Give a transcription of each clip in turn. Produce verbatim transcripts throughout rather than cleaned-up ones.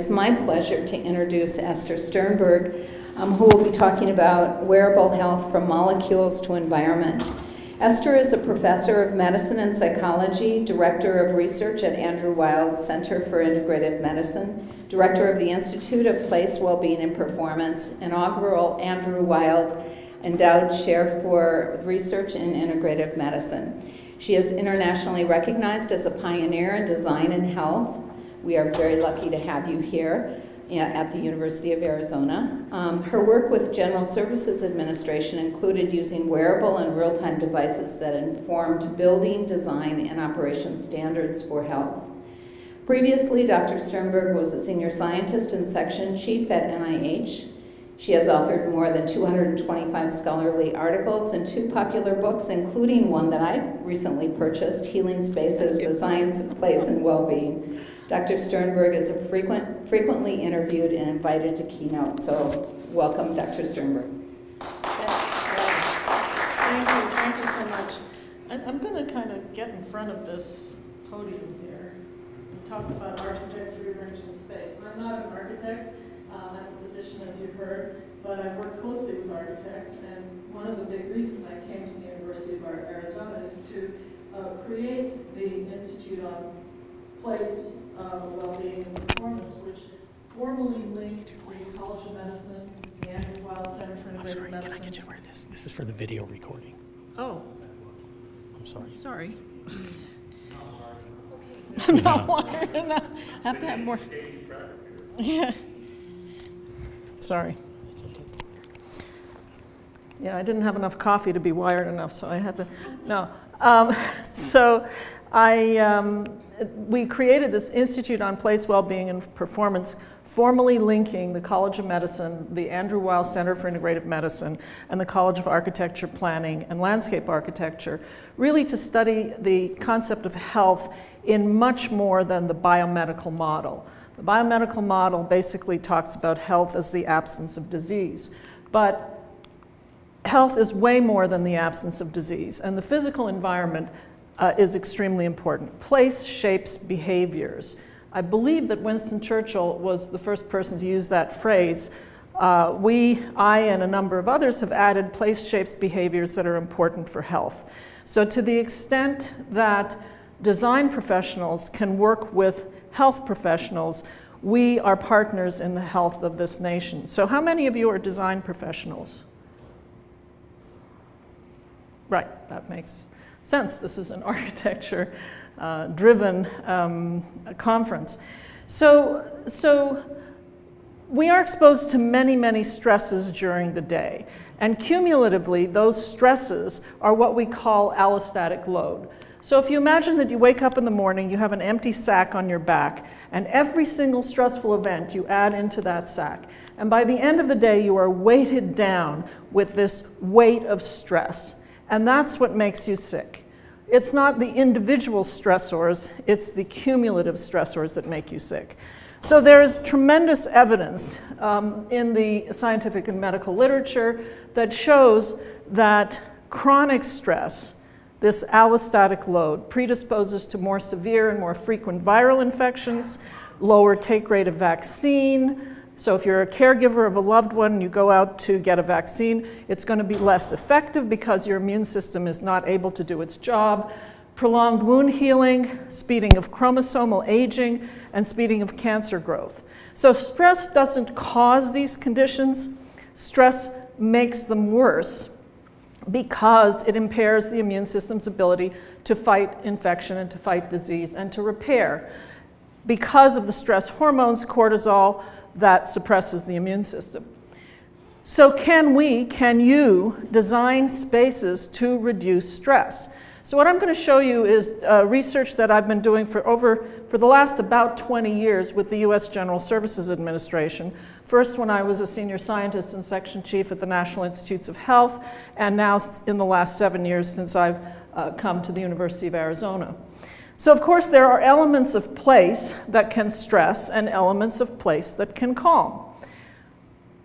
It's my pleasure to introduce Esther Sternberg, um, who will be talking about wearable health from molecules to environment. Esther is a professor of medicine and psychology, director of research at Andrew Weil Center for Integrative Medicine, director of the Institute of Place, Wellbeing, and Performance, inaugural Andrew Weil Endowed Chair for Research in Integrative Medicine. She is internationally recognized as a pioneer in design and health. We are very lucky to have you here at the University of Arizona. Um, her work with General Services Administration included using wearable and real-time devices that informed building, design, and operation standards for health. Previously, Doctor Sternberg was a senior scientist and section chief at N I H. She has authored more than two hundred twenty-five scholarly articles and two popular books, including one that I recently purchased, Healing Spaces, The Science of Place and Wellbeing. Doctor Sternberg is a frequent, frequently interviewed and invited to keynote, so welcome, Doctor Sternberg. Thank you, thank you so much. I'm going to kind of get in front of this podium here and talk about architects rearranging space. I'm not an architect. Uh, I'm a physician, as you heard, but I work closely with architects, and one of the big reasons I came to the University of Arizona is to uh, create the Institute on Place, uh, Wellbeing, and Performance, which formally links the College of Medicine, the Andrew Weil Center for Integrative Medicine. I'm sorry, can I get you where this? This is for the video recording. Oh. I'm sorry. Sorry. I'm not wired enough. I have to have more. Yeah. Sorry. Yeah, I didn't have enough coffee to be wired enough, so I had to, no. Um, so I, um, we created this Institute on Place, Wellbeing, and Performance, formally linking the College of Medicine, the Andrew Weil Center for Integrative Medicine, and the College of Architecture, Planning, and Landscape Architecture, really to study the concept of health in much more than the biomedical model. The biomedical model basically talks about health as the absence of disease, but health is way more than the absence of disease, and the physical environment uh, is extremely important. Place shapes behaviors. I believe that Winston Churchill was the first person to use that phrase. Uh, we, I, and a number of others have added place shapes behaviors that are important for health. So to the extent that design professionals can work with health professionals, we are partners in the health of this nation. So how many of you are design professionals? Right, that makes sense. This is an architecture uh, driven um, conference. So, so we are exposed to many, many stresses during the day. And cumulatively, those stresses are what we call allostatic load. So if you imagine that you wake up in the morning, you have an empty sack on your back, and every single stressful event you add into that sack. And by the end of the day, you are weighted down with this weight of stress. And that's what makes you sick. It's not the individual stressors, it's the cumulative stressors that make you sick. So there's tremendous evidence um, in the scientific and medical literature that shows that chronic stress, this allostatic load, predisposes to more severe and more frequent viral infections, lower take rate of vaccine. So if you're a caregiver of a loved one and you go out to get a vaccine, it's going to be less effective because your immune system is not able to do its job. Prolonged wound healing, speeding of chromosomal aging, and speeding of cancer growth. So stress doesn't cause these conditions. Stress makes them worse, because it impairs the immune system's ability to fight infection and to fight disease and to repair. Because of the stress hormones, cortisol, that suppresses the immune system. So can we, can you design spaces to reduce stress? So what I'm going to show you is uh, research that I've been doing for over, for the last about twenty years with the U S General Services Administration. First when I was a senior scientist and section chief at the National Institutes of Health, and now in the last seven years since I've uh, come to the University of Arizona. So of course there are elements of place that can stress and elements of place that can calm.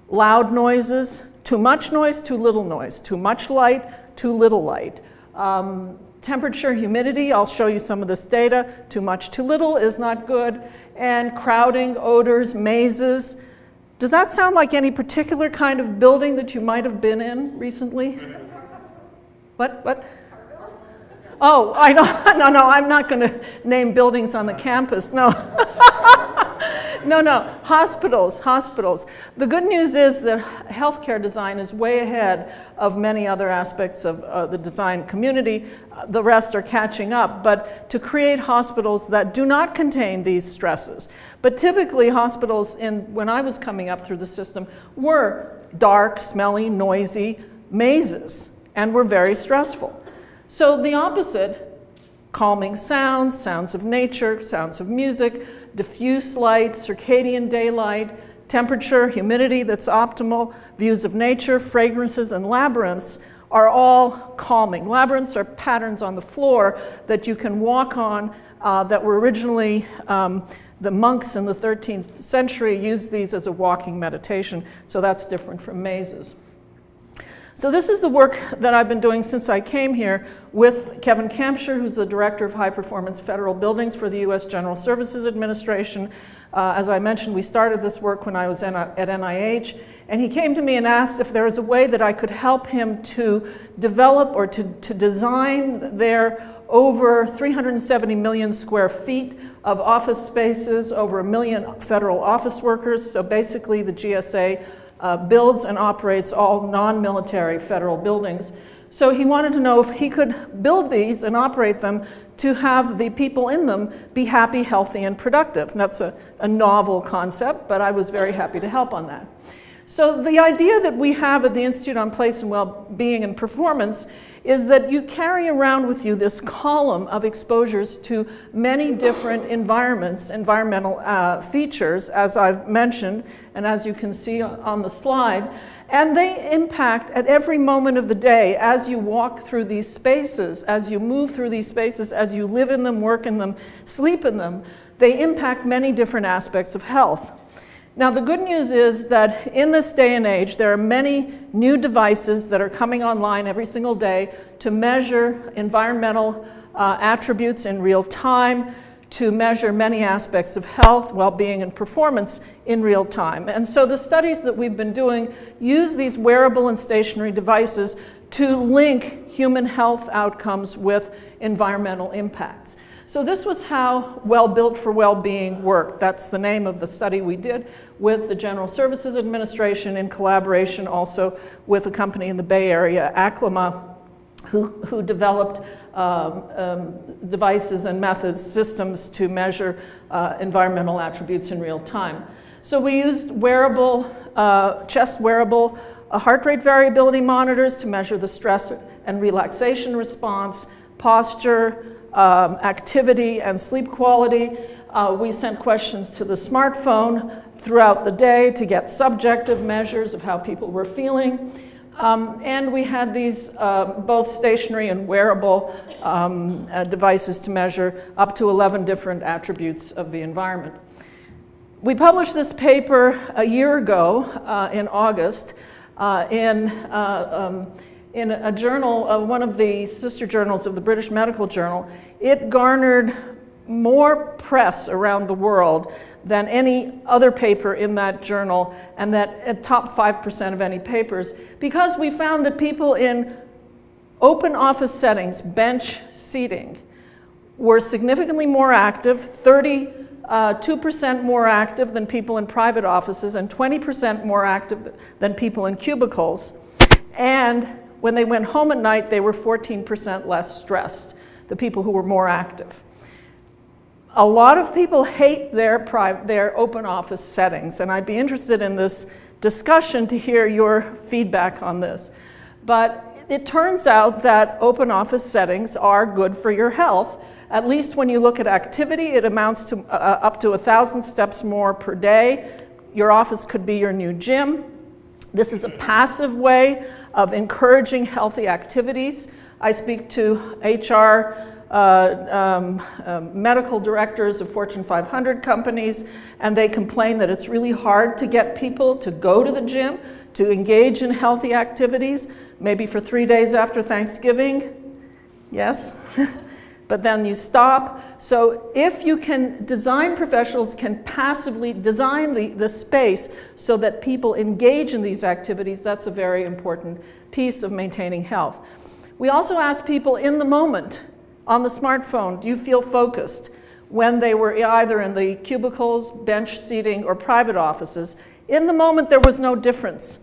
Loud noises, too much noise, too little noise, too much light, too little light. Um, Temperature, humidity, I'll show you some of this data. Too much, too little is not good. And crowding, odors, mazes. Does that sound like any particular kind of building that you might have been in recently? What, what? Oh, I don't, no, no, I'm not going to name buildings on the campus, no. No, no, hospitals, hospitals. The good news is that healthcare design is way ahead of many other aspects of uh, the design community. Uh, the rest are catching up, but to create hospitals that do not contain these stresses. But typically hospitals, in, when I was coming up through the system, were dark, smelly, noisy mazes and were very stressful. So the opposite, calming sounds, sounds of nature, sounds of music, diffuse light, circadian daylight, temperature, humidity that's optimal, views of nature, fragrances, and labyrinths are all calming. Labyrinths are patterns on the floor that you can walk on uh, that were originally, um, the monks in the thirteenth century used these as a walking meditation, so that's different from mazes. So this is the work that I've been doing since I came here with Kevin Kampscher, who's the Director of High Performance Federal Buildings for the U S General Services Administration. Uh, as I mentioned, we started this work when I was in, at N I H, and he came to me and asked if there was a way that I could help him to develop or to, to design their over three hundred seventy million square feet of office spaces, over a million federal office workers, so basically the G S A Uh, builds and operates all non-military federal buildings. So he wanted to know if he could build these and operate them to have the people in them be happy, healthy, and productive. And that's a, a novel concept, but I was very happy to help on that. So the idea that we have at the Institute on Place and Wellbeing and Performance is that you carry around with you this column of exposures to many different environments, environmental uh, features, as I've mentioned, and as you can see on the slide, and they impact at every moment of the day as you walk through these spaces, as you move through these spaces, as you live in them, work in them, sleep in them. They impact many different aspects of health. Now, the good news is that in this day and age, there are many new devices that are coming online every single day to measure environmental uh, attributes in real time, to measure many aspects of health, well-being, and performance in real time. And so the studies that we've been doing use these wearable and stationary devices to link human health outcomes with environmental impacts. So this was how Well Built for Well-Being worked. That's the name of the study we did with the General Services Administration in collaboration also with a company in the Bay Area, Aclima, who, who developed um, um, devices and methods, systems to measure uh, environmental attributes in real time. So we used wearable, uh, chest wearable, uh, heart rate variability monitors to measure the stress and relaxation response, posture, Um, activity and sleep quality. Uh, we sent questions to the smartphone throughout the day to get subjective measures of how people were feeling. Um, and we had these uh, both stationary and wearable um, uh, devices to measure up to eleven different attributes of the environment. We published this paper a year ago uh, in August uh, in uh, um, in a journal, uh, one of the sister journals of the British Medical Journal. It garnered more press around the world than any other paper in that journal, and that at top five percent of any papers, because we found that people in open office settings, bench seating, were significantly more active, thirty-two percent uh, more active than people in private offices, and twenty percent more active than people in cubicles. And when they went home at night, they were fourteen percent less stressed, the people who were more active. A lot of people hate their, private, their open office settings, and I'd be interested in this discussion to hear your feedback on this. But it turns out that open office settings are good for your health. At least when you look at activity, it amounts to uh, up to one thousand steps more per day. Your office could be your new gym. This is a passive way of encouraging healthy activities. I speak to H R uh, um, uh, medical directors of Fortune five hundred companies, and they complain that it's really hard to get people to go to the gym, to engage in healthy activities, maybe for three days after Thanksgiving. yes, but then you stop. So if you can, design professionals can passively design the, the space so that people engage in these activities, that's a very important piece of maintaining health. We also asked people in the moment, on the smartphone, do you feel focused? When they were either in the cubicles, bench seating, or private offices, in the moment there was no difference.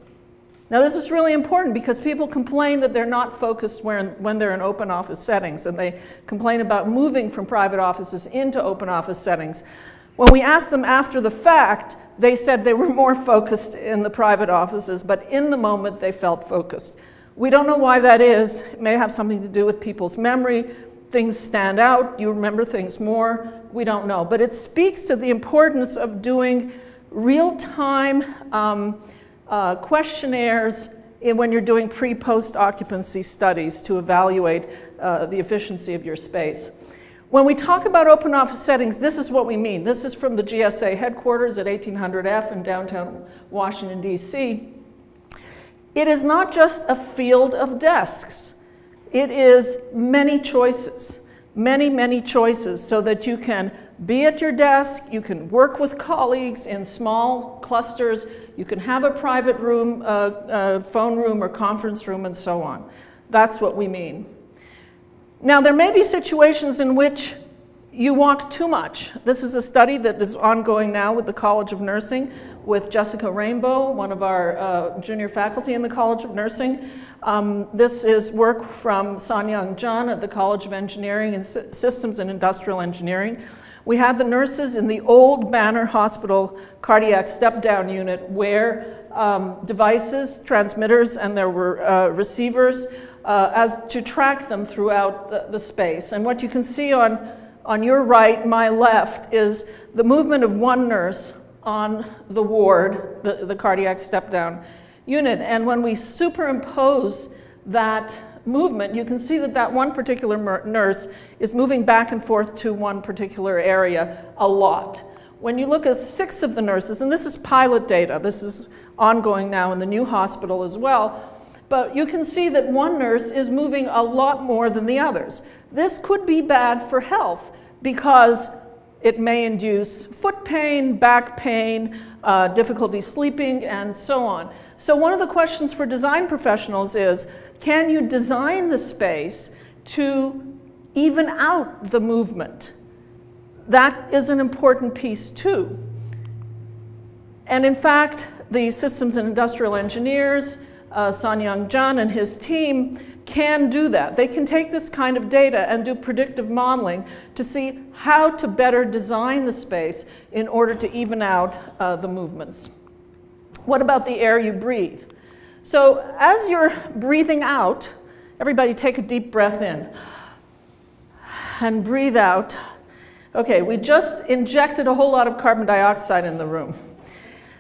Now this is really important because people complain that they're not focused when they're in open office settings, and they complain about moving from private offices into open office settings. When we asked them after the fact, they said they were more focused in the private offices, but in the moment they felt focused. We don't know why that is. It may have something to do with people's memory. Things stand out, you remember things more, we don't know. But it speaks to the importance of doing real-time um, Uh, questionnaires in, when you're doing pre-post occupancy studies to evaluate uh, the efficiency of your space. When we talk about open office settings, this is what we mean. This is from the G S A headquarters at eighteen hundred F in downtown Washington, D C It is not just a field of desks. It is many choices, many, many choices, so that you can be at your desk, you can work with colleagues in small clusters, you can have a private room, uh, uh, phone room or conference room, and so on. That's what we mean. Now there may be situations in which you walk too much. This is a study that is ongoing now with the College of Nursing with Jessica Rainbow, one of our uh, junior faculty in the College of Nursing. Um, this is work from Son Young Jun at the College of Engineering and S Systems and Industrial Engineering. We had the nurses in the old Banner Hospital cardiac step-down unit where um, devices, transmitters, and there were uh, receivers uh, as to track them throughout the, the space. And what you can see on, on your right, my left, is the movement of one nurse on the ward, the, the cardiac step-down unit. And when we superimpose that movement, you can see that that one particular nurse is moving back and forth to one particular area a lot. When you look at six of the nurses, and this is pilot data, this is ongoing now in the new hospital as well, but you can see that one nurse is moving a lot more than the others. This could be bad for health because it may induce foot pain, back pain, uh, difficulty sleeping, and so on. So one of the questions for design professionals is, can you design the space to even out the movement? That is an important piece too. And in fact, the systems and industrial engineers, uh, Son Young Jun and his team, can do that. They can take this kind of data and do predictive modeling to see how to better design the space in order to even out uh, the movements. What about the air you breathe? So as you're breathing out, everybody take a deep breath in and breathe out. Okay, we just injected a whole lot of carbon dioxide in the room.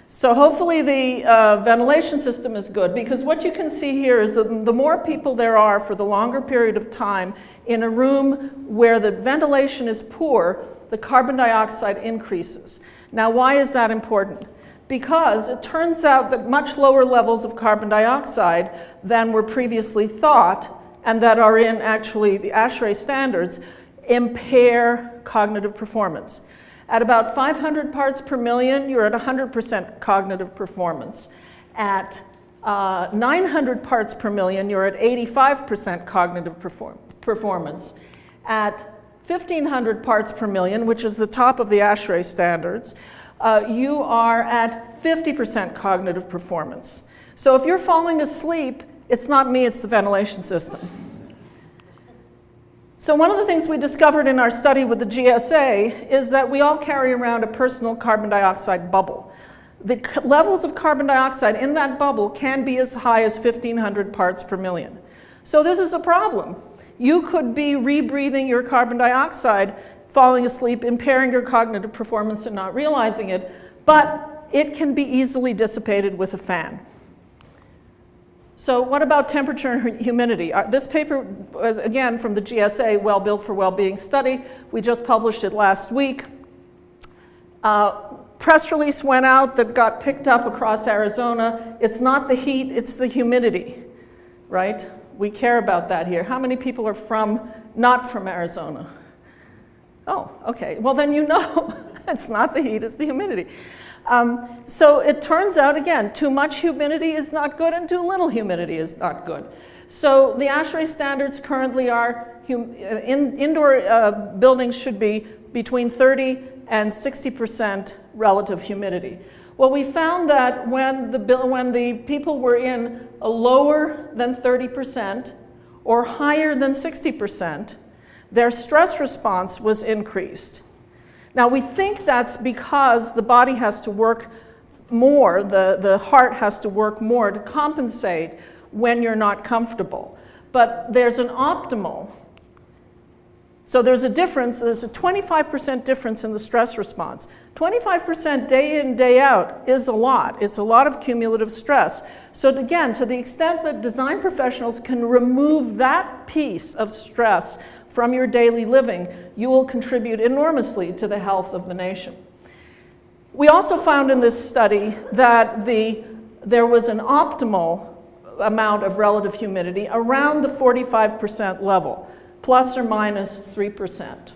So hopefully the uh, ventilation system is good, because what you can see here is that the more people there are for the longer period of time in a room where the ventilation is poor, the carbon dioxide increases. Now why is that important? Because it turns out that much lower levels of carbon dioxide than were previously thought, and that are in actually the ASHRAE standards, impair cognitive performance. At about five hundred parts per million, you're at one hundred percent cognitive performance. At uh, nine hundred parts per million, you're at eighty-five percent cognitive perform performance. At fifteen hundred parts per million, which is the top of the ASHRAE standards, uh, you are at fifty percent cognitive performance. So if you're falling asleep, it's not me, it's the ventilation system. So one of the things we discovered in our study with the G S A is that we all carry around a personal carbon dioxide bubble. The levels of carbon dioxide in that bubble can be as high as fifteen hundred parts per million. So this is a problem. You could be rebreathing your carbon dioxide, falling asleep, impairing your cognitive performance and not realizing it, but it can be easily dissipated with a fan. So what about temperature and humidity? This paper was, again, from the G S A, Well Built for Wellbeing study. We just published it last week. Uh, press release went out that got picked up across Arizona. It's not the heat, it's the humidity, right? We care about that here. How many people are from not from Arizona. Oh, okay, well then you know it's not the heat, it's the humidity. Um, so it turns out, again, too much humidity is not good and too little humidity is not good. So the ASHRAE standards currently are hum in, indoor uh, buildings should be between thirty and sixty percent relative humidity. Well, we found that when the, when the people were in a lower than thirty percent or higher than sixty percent, their stress response was increased. Now, we think that's because the body has to work more, the, the heart has to work more to compensate when you're not comfortable. But there's an optimal. So there's a difference, there's a twenty-five percent difference in the stress response. twenty-five percent day in, day out is a lot. It's a lot of cumulative stress. So again, to the extent that design professionals can remove that piece of stress from your daily living, you will contribute enormously to the health of the nation. We also found in this study that the, there was an optimal amount of relative humidity around the forty-five percent level, plus or minus three percent.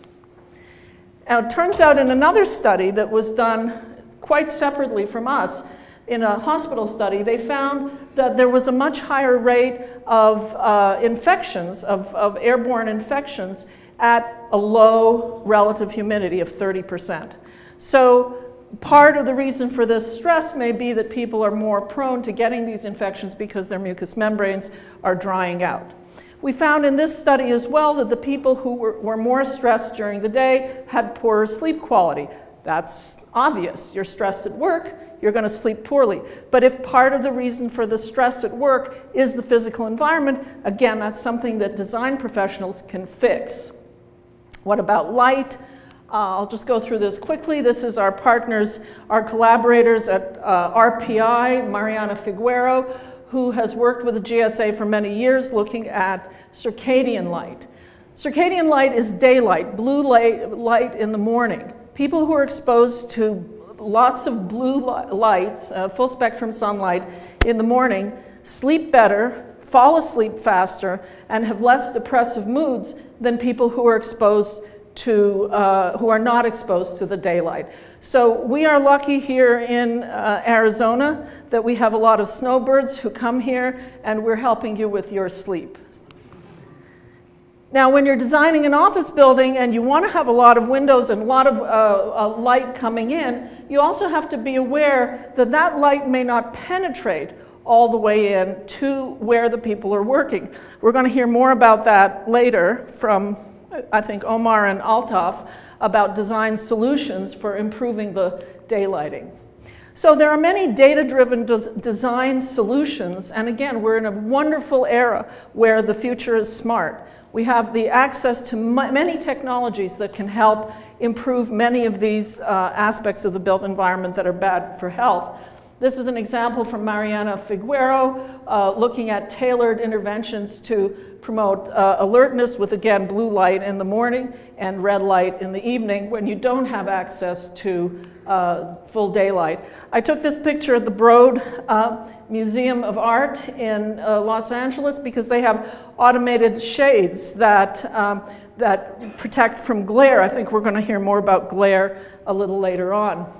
Now, it turns out in another study that was done quite separately from us, in a hospital study, they found that there was a much higher rate of uh, infections, of, of airborne infections, at a low relative humidity of thirty percent. So part of the reason for this stress may be that people are more prone to getting these infections because their mucous membranes are drying out. We found in this study as well that the people who were, were more stressed during the day had poorer sleep quality. That's obvious. You're stressed at work, you're going to sleep poorly. But if part of the reason for the stress at work is the physical environment, again, that's something that design professionals can fix. What about light? Uh, I'll just go through this quickly. This is our partners, our collaborators at uh, R P I, Mariana Figueiro, who has worked with the G S A for many years looking at circadian light. Circadian light is daylight, blue light in the morning. People who are exposed to lots of blue lights, uh, full spectrum sunlight in the morning, sleep better, fall asleep faster, and have less depressive moods than people who are exposed to, uh, who are not exposed to the daylight. So we are lucky here in uh, Arizona that we have a lot of snowbirds who come here, and we're helping you with your sleep. Now, when you're designing an office building and you want to have a lot of windows and a lot of uh, uh, light coming in, you also have to be aware that that light may not penetrate all the way in to where the people are working. We're going to hear more about that later from, I think, Omar and Altaf about design solutions for improving the daylighting. So there are many data-driven des design solutions, and again, we're in a wonderful era where the future is smart. We have the access to many technologies that can help improve many of these uh, aspects of the built environment that are bad for health. This is an example from Mariana Figueiro, uh, looking at tailored interventions to promote uh, alertness with, again, blue light in the morning and red light in the evening when you don't have access to uh, full daylight. I took this picture at the Broad uh, Museum of Art in uh, Los Angeles because they have automated shades that, um, that protect from glare. I think we're going to hear more about glare a little later on.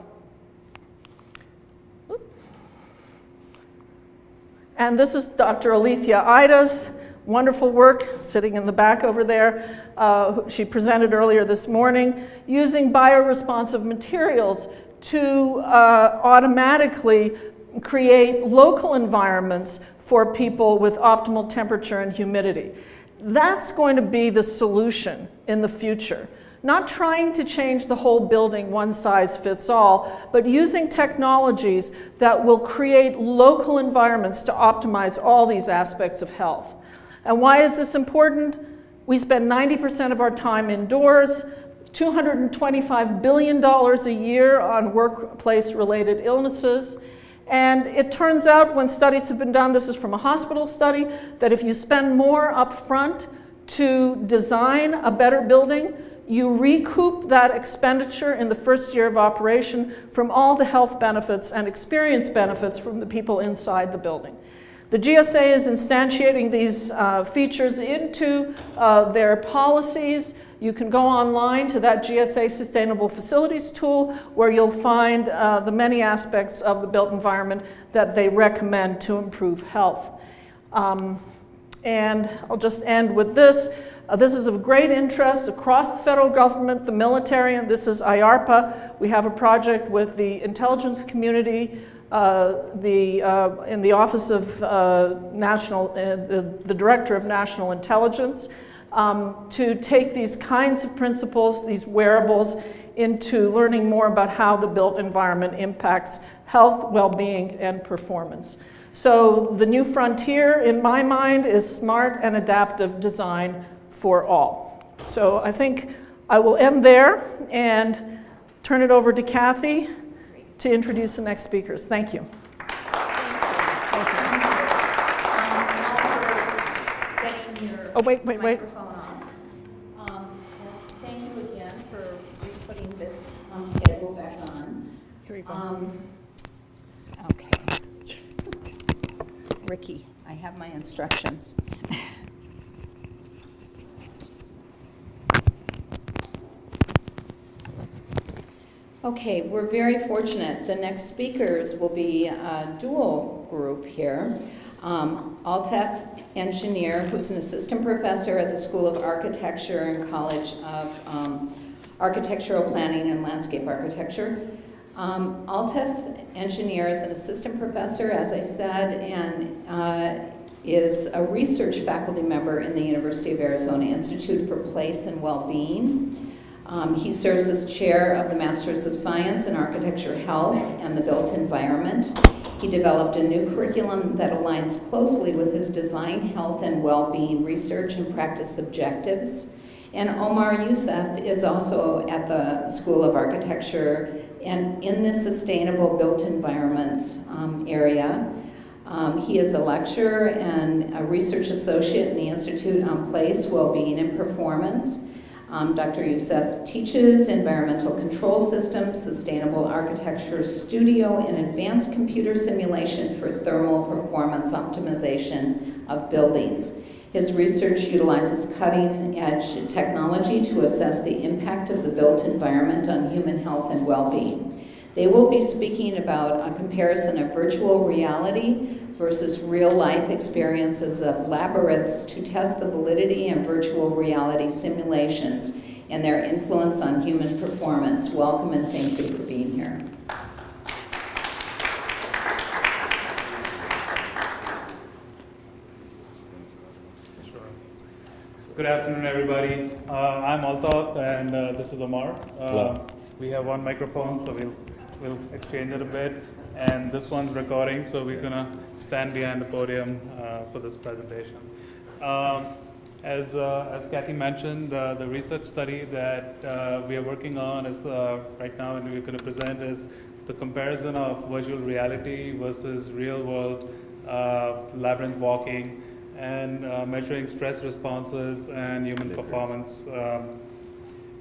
And this is Doctor Alethea Idas, wonderful work, sitting in the back over there. Uh, she presented earlier this morning, using bioresponsive materials to uh, automatically create local environments for people with optimal temperature and humidity. That's going to be the solution in the future. Not trying to change the whole building one size fits all, but using technologies that will create local environments to optimize all these aspects of health. And why is this important? We spend ninety percent of our time indoors, two hundred twenty-five billion dollars a year on workplace-related illnesses. And it turns out when studies have been done, this is from a hospital study, that if you spend more up front to design a better building, you recoup that expenditure in the first year of operation from all the health benefits and experience benefits from the people inside the building. The G S A is instantiating these uh, features into uh, their policies. You can go online to that G S A Sustainable Facilities tool where you'll find uh, the many aspects of the built environment that they recommend to improve health. Um, and I'll just end with this. Uh, this is of great interest across the federal government, the military, and this is I A R P A. We have a project with the intelligence community, uh, the, uh, in the Office of uh, National, uh, the, the Director of National Intelligence. Um, to take these kinds of principles, these wearables, into learning more about how the built environment impacts health, well-being, and performance. So the new frontier, in my mind, is smart and adaptive design for all. So I think I will end there and turn it over to Kathy to introduce the next speakers. Thank you. Oh, wait, wait, wait. On. Um, thank you again for putting this um, schedule back on. Here we go. Um, okay. Ricky, I have my instructions. Okay, we're very fortunate. The next speakers will be a dual group here. Um, Altaf Engineer, who's an assistant professor at the School of Architecture and College of um, Architectural Planning and Landscape Architecture. Um, Altaf Engineer is an assistant professor, as I said, and uh, is a research faculty member in the University of Arizona Institute for Place and Wellbeing. Um, he serves as chair of the Masters of Science in Architecture, Health, and the Built Environment. He developed a new curriculum that aligns closely with his design, health, and well-being research and practice objectives. And Omar Youssef is also at the School of Architecture and in the Sustainable Built Environments um, area. Um, he is a lecturer and a research associate in the Institute on Place, Wellbeing, and Performance. Um, Doctor Youssef teaches environmental control systems, sustainable architecture studio, and advanced computer simulation for thermal performance optimization of buildings. His research utilizes cutting-edge technology to assess the impact of the built environment on human health and well-being. They will be speaking about a comparison of virtual reality versus real-life experiences of labyrinths to test the validity and virtual reality simulations and their influence on human performance. Welcome and thank you for being here. Good afternoon, everybody. Uh, I'm Altaf and uh, this is Omar. Uh, we have one microphone, so we'll, we'll exchange it a bit. And this one's recording, so we're gonna stand behind the podium uh, for this presentation. Um, as, uh, as Kathy mentioned, uh, the research study that uh, we are working on is uh, right now, and we're gonna present is the comparison of virtual reality versus real world uh, labyrinth walking and uh, measuring stress responses and human performance um,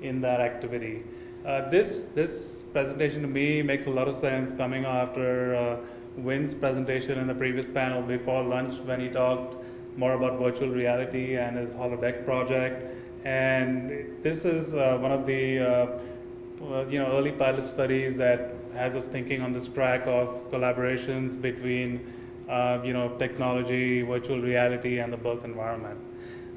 in that activity. Uh, this, this presentation to me makes a lot of sense coming after uh, Wynn's presentation in the previous panel before lunch when he talked more about virtual reality and his Holodeck project. And this is uh, one of the uh, you know, early pilot studies that has us thinking on this track of collaborations between uh, you know, technology, virtual reality, and the built environment.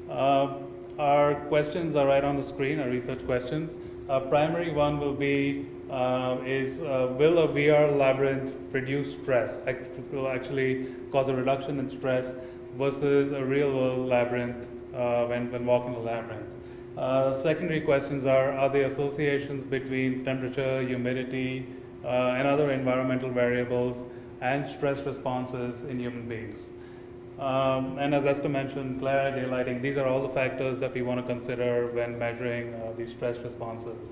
Uh, our questions are right on the screen, our research questions. A primary one will be, uh, is uh, will a V R labyrinth reduce stress, act will actually cause a reduction in stress versus a real world labyrinth uh, when, when walking the labyrinth. Uh, secondary questions are, are there associations between temperature, humidity, uh, and other environmental variables and stress responses in human beings? Um, and as Esther mentioned, clarity, lighting, these are all the factors that we want to consider when measuring uh, these stress responses.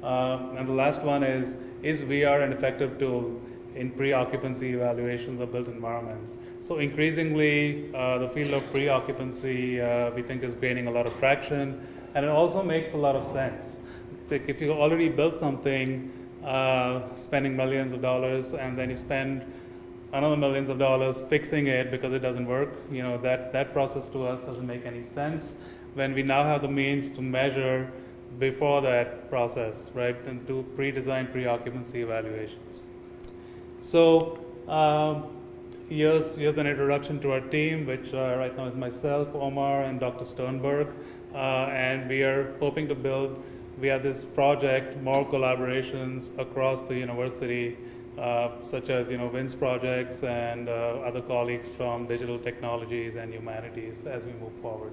Uh, and the last one is, is V R an effective tool in pre-occupancy evaluations of built environments? So increasingly, uh, the field of pre-occupancy uh, we think is gaining a lot of traction, and it also makes a lot of sense. Like if you already built something, uh, spending millions of dollars, and then you spend another millions of dollars fixing it because it doesn't work. You know, that, that process to us doesn't make any sense when we now have the means to measure before that process, right, and do pre-design, pre-occupancy evaluations. So um, here's, here's an introduction to our team, which uh, right now is myself, Omar, and Doctor Sternberg, uh, and we are hoping to build, via this project, more collaborations across the university, uh, such as, you know, WINS projects and uh, other colleagues from digital technologies and humanities as we move forward.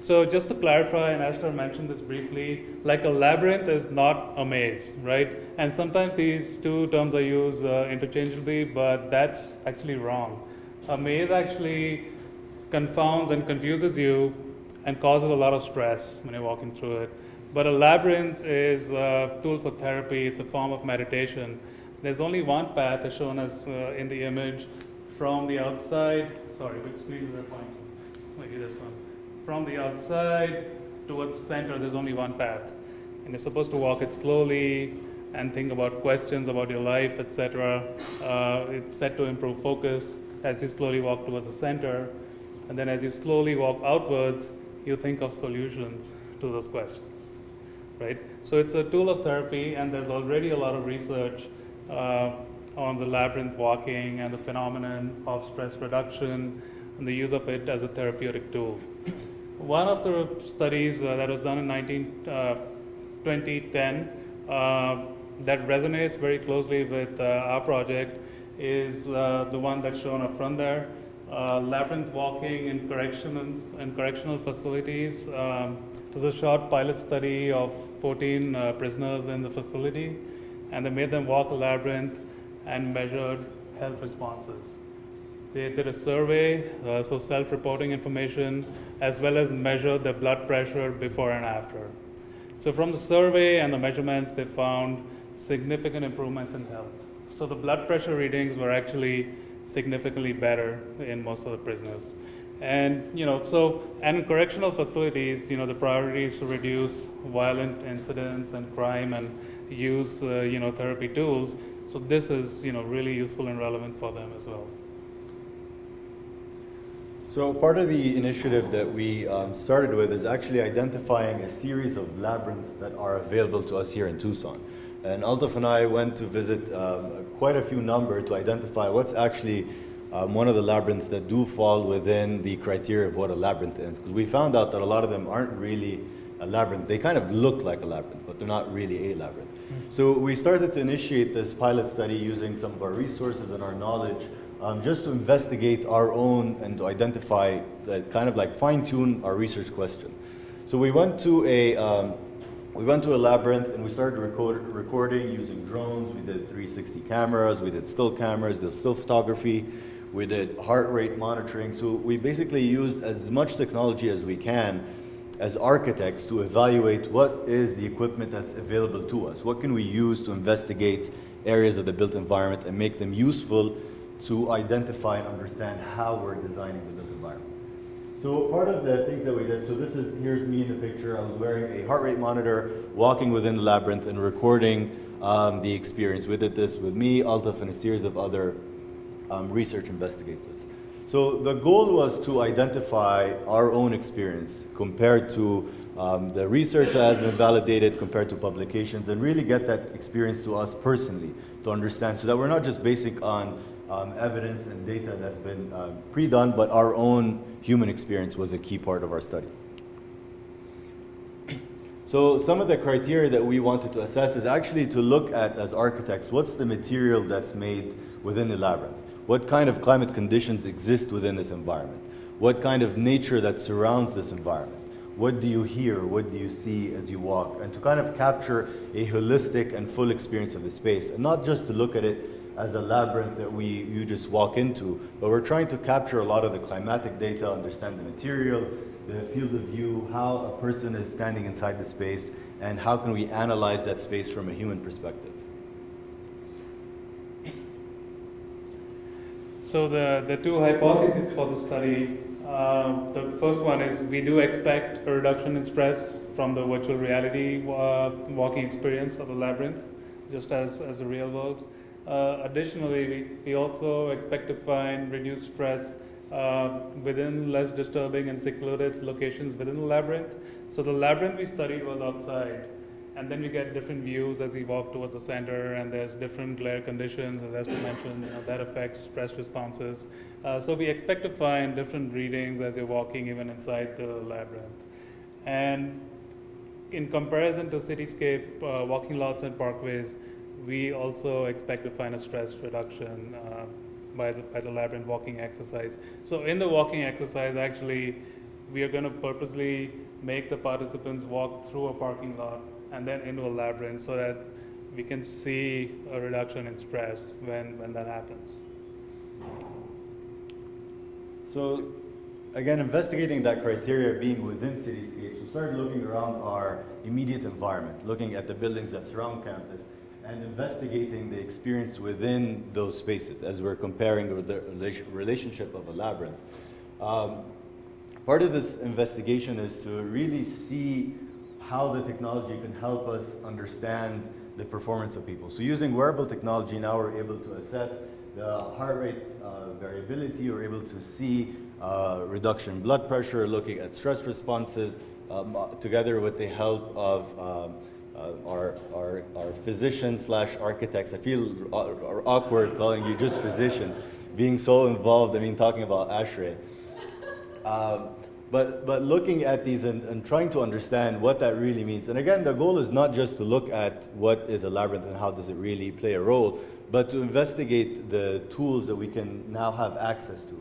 So just to clarify, and Esther mentioned this briefly, like a labyrinth is not a maze, right? And sometimes these two terms are used uh, interchangeably, but that's actually wrong. A maze actually confounds and confuses you and causes a lot of stress when you're walking through it. But a labyrinth is a tool for therapy. It's a form of meditation. There's only one path, as shown as uh, in the image, from the outside. Sorry, which needle we're pointing? Maybe this one. From the outside towards the center, there's only one path. And you're supposed to walk it slowly and think about questions about your life, et cetera. Uh, it's set to improve focus as you slowly walk towards the center. And then as you slowly walk outwards, you think of solutions to those questions, right? So it's a tool of therapy, and there's already a lot of research uh, on the labyrinth walking and the phenomenon of stress reduction and the use of it as a therapeutic tool. One of the studies uh, that was done in nineteen, uh, twenty ten uh, that resonates very closely with uh, our project is uh, the one that's shown up front there, uh, labyrinth walking in correction and correctional facilities. Um, it was a short pilot study of fourteen uh, prisoners in the facility, and they made them walk a labyrinth and measured health responses. They did a survey, uh, so self-reporting information, as well as measured their blood pressure before and after. So from the survey and the measurements, they found significant improvements in health. So the blood pressure readings were actually significantly better in most of the prisoners. And, you know, so, and in correctional facilities, you know, the priority is to reduce violent incidents and crime and use, uh, you know, therapy tools. So this is, you know, really useful and relevant for them as well. So part of the initiative that we um, started with is actually identifying a series of labyrinths that are available to us here in Tucson. And Altaf and I went to visit um, quite a few number to identify what's actually um, one of the labyrinths that do fall within the criteria of what a labyrinth is. Because we found out that a lot of them aren't really a labyrinth. They kind of look like a labyrinth, but they're not really a labyrinth. Mm-hmm. So we started to initiate this pilot study using some of our resources and our knowledge Um, just to investigate our own and to identify, that kind of like fine-tune our research question. So we went to a um, we went to a labyrinth and we started record, recording using drones. We did three sixty cameras, we did still cameras, did still photography, we did heart rate monitoring. So we basically used as much technology as we can as architects to evaluate what is the equipment that's available to us. What can we use to investigate areas of the built environment and make them useful to identify and understand how we're designing the built environment. So part of the things that we did, so this is, here's me in the picture. I was wearing a heart rate monitor, walking within the labyrinth and recording um, the experience. We did this with me, Altaf, and a series of other um, research investigators. So the goal was to identify our own experience compared to um, the research that has been validated, compared to publications, and really get that experience to us personally to understand, so that we're not just basic on Um, evidence and data that's been uh, pre-done, but our own human experience was a key part of our study. So some of the criteria that we wanted to assess is actually to look at, as architects, what's the material that's made within the labyrinth? What kind of climate conditions exist within this environment? What kind of nature that surrounds this environment? What do you hear? What do you see as you walk? And to kind of capture a holistic and full experience of the space, and not just to look at it as a labyrinth that we, you just walk into, but we're trying to capture a lot of the climatic data, understand the material, the field of view, how a person is standing inside the space, and how can we analyze that space from a human perspective. So the, the two hypotheses for the study, uh, the first one is we do expect a reduction in stress from the virtual reality uh, walking experience of the labyrinth, just as, as the real world. Uh, additionally, we, we also expect to find reduced stress uh, within less disturbing and secluded locations within the labyrinth. So the labyrinth we studied was outside, and then we get different views as we walk towards the center, and there's different glare conditions, and as we mentioned, you know, that affects stress responses. Uh, so we expect to find different readings as you're walking even inside the labyrinth. And in comparison to cityscape, uh, walking lots and parkways, we also expect to find a stress reduction uh, by, the, by the labyrinth walking exercise. So in the walking exercise, actually, we are going to purposely make the participants walk through a parking lot and then into a labyrinth so that we can see a reduction in stress when, when that happens. So again, investigating that criteria being within cityscapes, we started looking around our immediate environment, looking at the buildings that surround campus and investigating the experience within those spaces as we're comparing the relationship of a labyrinth. Um, part of this investigation is to really see how the technology can help us understand the performance of people. So using wearable technology now, we're able to assess the heart rate uh, variability, we're able to see uh, reduction in blood pressure, looking at stress responses, um, together with the help of um, uh, our, our, our physicians slash architects. I feel uh, awkward calling you just physicians, being so involved, I mean, talking about ASHRAE. Um, But, but looking at these and, and trying to understand what that really means. And again, the goal is not just to look at what is a labyrinth and how does it really play a role, but to investigate the tools that we can now have access to,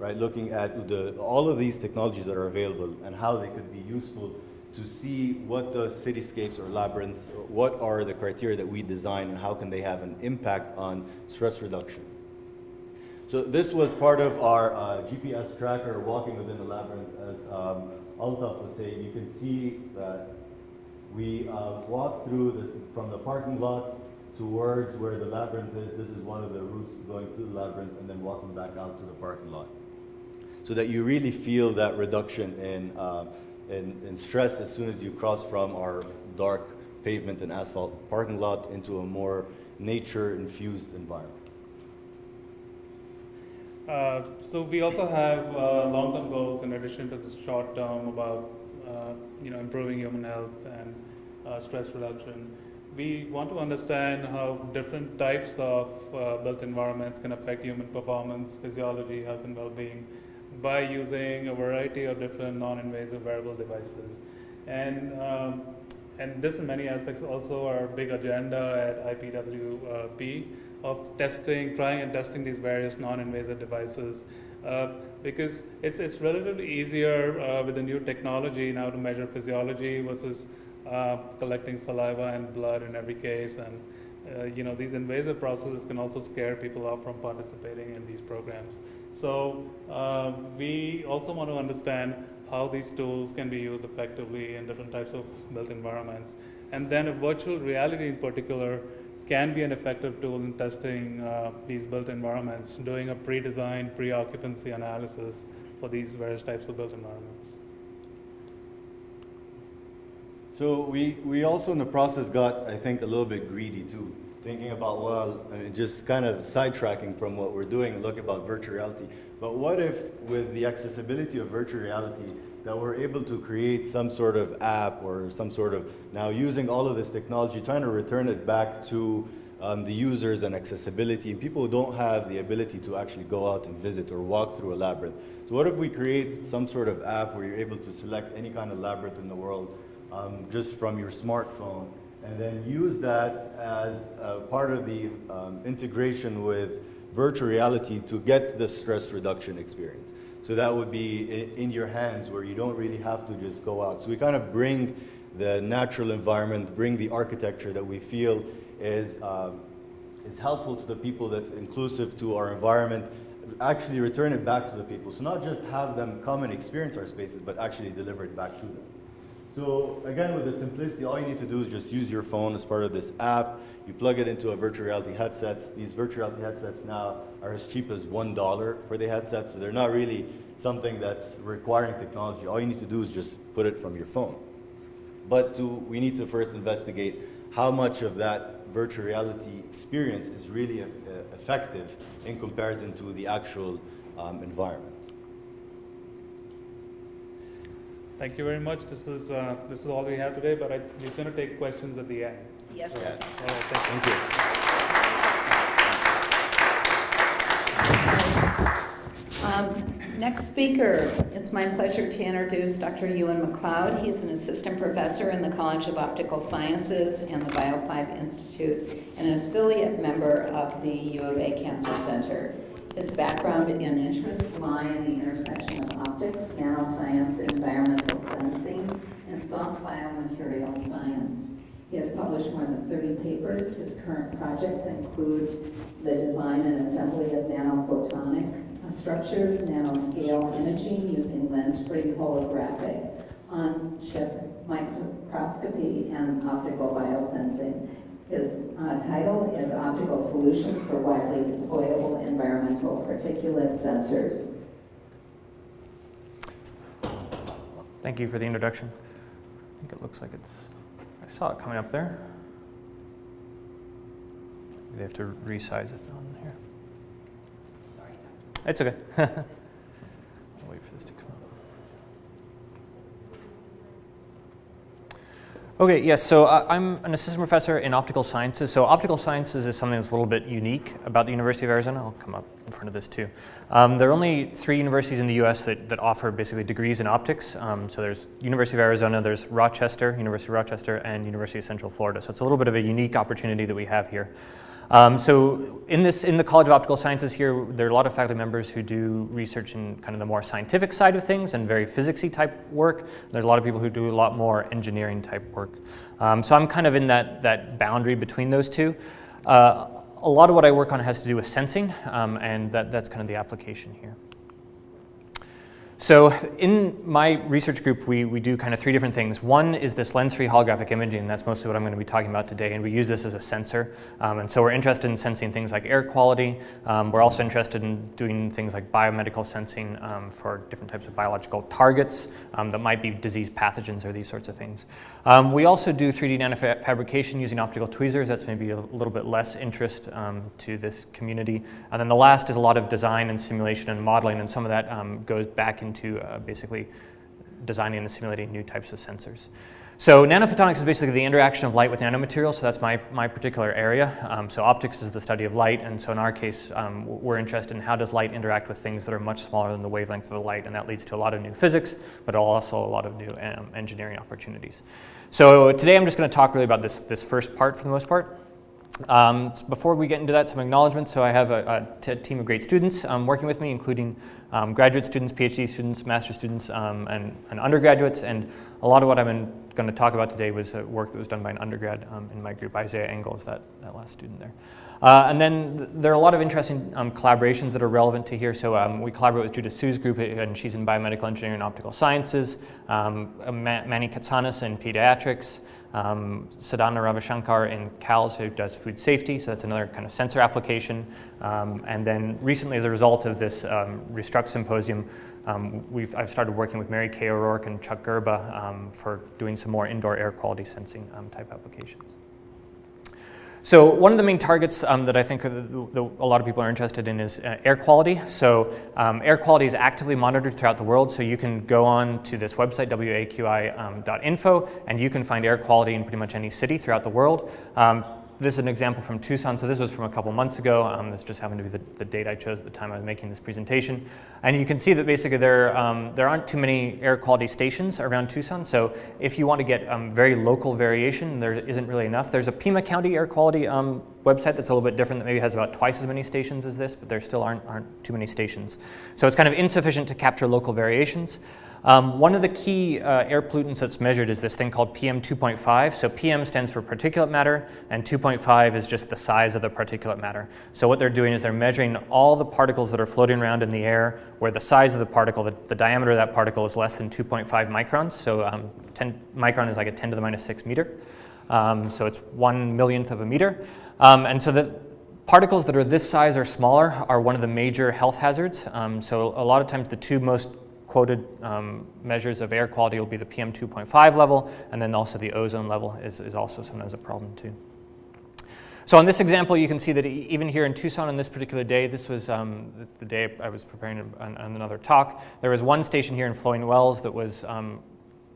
right? Looking at the, all of these technologies that are available and how they could be useful to see what the cityscapes or labyrinths, what are the criteria that we design and how can they have an impact on stress reduction. So this was part of our uh, G P S tracker walking within the labyrinth. As um, Altaf was saying, you can see that we uh, walk through the, from the parking lot towards where the labyrinth is. This is one of the routes going through the labyrinth and then walking back out to the parking lot. So that you really feel that reduction in, uh, in, in stress as soon as you cross from our dark pavement and asphalt parking lot into a more nature-infused environment. Uh, so we also have uh, long-term goals in addition to the short-term about uh, you know, improving human health and uh, stress reduction. We want to understand how different types of uh, built environments can affect human performance, physiology, health, and well-being by using a variety of different non-invasive wearable devices. And, um, and this in many aspects also our big agenda at I P W P. Of testing, trying and testing these various non-invasive devices, uh, because it's it's relatively easier uh, with the new technology now to measure physiology versus uh, collecting saliva and blood in every case, and uh, you know, these invasive processes can also scare people off from participating in these programs. So uh, we also want to understand how these tools can be used effectively in different types of built environments, and then a virtual reality in particular can be an effective tool in testing uh, these built environments, doing a pre-design, pre-occupancy analysis for these various types of built environments. So we, we also in the process got, I think, a little bit greedy too, thinking about, well, I mean, just kind of sidetracking from what we're doing and looking about virtual reality. But what if with the accessibility of virtual reality, that we're able to create some sort of app or some sort of, now using all of this technology, trying to return it back to um, the users and accessibility, and people who don't have the ability to actually go out and visit or walk through a labyrinth. So what if we create some sort of app where you're able to select any kind of labyrinth in the world um, just from your smartphone, and then use that as a part of the um, integration with virtual reality to get the stress reduction experience. So that would be in your hands where you don't really have to just go out. So we kind of bring the natural environment, bring the architecture that we feel is, um, is helpful to the people, that's inclusive to our environment, actually return it back to the people. So not just have them come and experience our spaces, but actually deliver it back to them. So again, with the simplicity, all you need to do is just use your phone as part of this app. You plug it into a virtual reality headsets. These virtual reality headsets now are as cheap as one dollar for the headsets. So they're not really something that's requiring technology. All you need to do is just put it from your phone. But to, we need to first investigate how much of that virtual reality experience is really uh, effective in comparison to the actual um, environment. Thank you very much. This is uh, this is all we have today, but I, we're going to take questions at the end. Yes. All right. All right, thank you. Thank you. Um, next speaker, it's my pleasure to introduce Doctor Ewan MacLeod. He's an assistant professor in the College of Optical Sciences and the Bio five Institute, and an affiliate member of the U of A Cancer Center. His background and interests lie in the intersection of optics, nanoscience, environmental sensing, and soft biomaterial science. He has published more than thirty papers. His current projects include the design and assembly of nanophotonic structures, nanoscale imaging using lens-free holographic on-chip microscopy, and optical biosensing. His uh, title is Optical Solutions for Widely Deployable Environmental Particulate Sensors. Thank you for the introduction. I think it looks like it's, I saw it coming up there. We have to resize it on here. Sorry, Doc. It's okay. I'll wait for this to come up. Okay, yes, yeah, so uh, I'm an assistant professor in optical sciences. So optical sciences is something that's a little bit unique about the University of Arizona. I'll come up in front of this too. Um, there are only three universities in the U S that, that offer basically degrees in optics. Um, so there's University of Arizona, there's Rochester, University of Rochester, and University of Central Florida. So it's a little bit of a unique opportunity that we have here. Um, so in this, in the College of Optical Sciences here, there are a lot of faculty members who do research in kind of the more scientific side of things and very physics-y type work. There's a lot of people who do a lot more engineering type work. Um, so I'm kind of in that, that boundary between those two. Uh, a lot of what I work on has to do with sensing, um, and that, that's kind of the application here. So in my research group, we, we do kind of three different things. One is this lens-free holographic imaging, and that's mostly what I'm going to be talking about today, and we use this as a sensor. Um, and so we're interested in sensing things like air quality. Um, we're also interested in doing things like biomedical sensing um, for different types of biological targets um, that might be disease pathogens or these sorts of things. Um, we also do three D nanofabrication using optical tweezers. That's maybe a little bit less interest um, to this community. And then the last is a lot of design and simulation and modeling, and some of that um, goes back into into uh, basically designing and simulating new types of sensors. So nanophotonics is basically the interaction of light with nanomaterials, so that's my, my particular area. Um, so optics is the study of light, and so in our case, um, we're interested in how does light interact with things that are much smaller than the wavelength of the light, and that leads to a lot of new physics, but also a lot of new um, engineering opportunities. So today I'm just going to talk really about this, this first part for the most part. Um, before we get into that, some acknowledgments. So I have a, a t team of great students um, working with me, including um, graduate students, PhD students, master's students, um, and, and undergraduates. And a lot of what I'm going to talk about today was uh, work that was done by an undergrad um, in my group. Isaiah Engel is that, that last student there. Uh, and then th there are a lot of interesting um, collaborations that are relevant to here. So um, we collaborate with Judith Su's group, and she's in biomedical engineering and optical sciences. Um, Manny Katsanis in pediatrics. Um, Sadhana Ravishankar in C A L S, who does food safety, so that's another kind of sensor application. Um, and then recently, as a result of this um, Restruct Symposium, um, we've, I've started working with Mary Kay O'Rourke and Chuck Gerba um, for doing some more indoor air quality sensing um, type applications. So one of the main targets um, that I think the, the, a lot of people are interested in is uh, air quality. So um, air quality is actively monitored throughout the world. So you can go on to this website, W A Q I dot info, um, and you can find air quality in pretty much any city throughout the world. Um, this is an example from Tucson. So this was from a couple months ago. Um, this just happened to be the, the date I chose at the time I was making this presentation. And you can see that basically there, um, there aren't too many air quality stations around Tucson. So if you want to get um, very local variation, there isn't really enough. There's a Pima County air quality um, website that's a little bit different, that maybe has about twice as many stations as this, but there still aren't, aren't too many stations. So it's kind of insufficient to capture local variations. Um, one of the key uh, air pollutants that's measured is this thing called P M two point five. So P M stands for particulate matter, and two point five is just the size of the particulate matter. So what they're doing is they're measuring all the particles that are floating around in the air where the size of the particle, the, the diameter of that particle is less than two point five microns. So um, ten micron is like a ten to the minus six meter. Um, so it's one millionth of a meter. Um, and so the particles that are this size or smaller are one of the major health hazards. Um, so a lot of times the two most quoted um, measures of air quality will be the P M two point five level, and then also the ozone level is, is also sometimes a problem too. So on this example, you can see that even here in Tucson on this particular day, this was um, the day I was preparing on, on another talk, there was one station here in Flowing Wells that was um,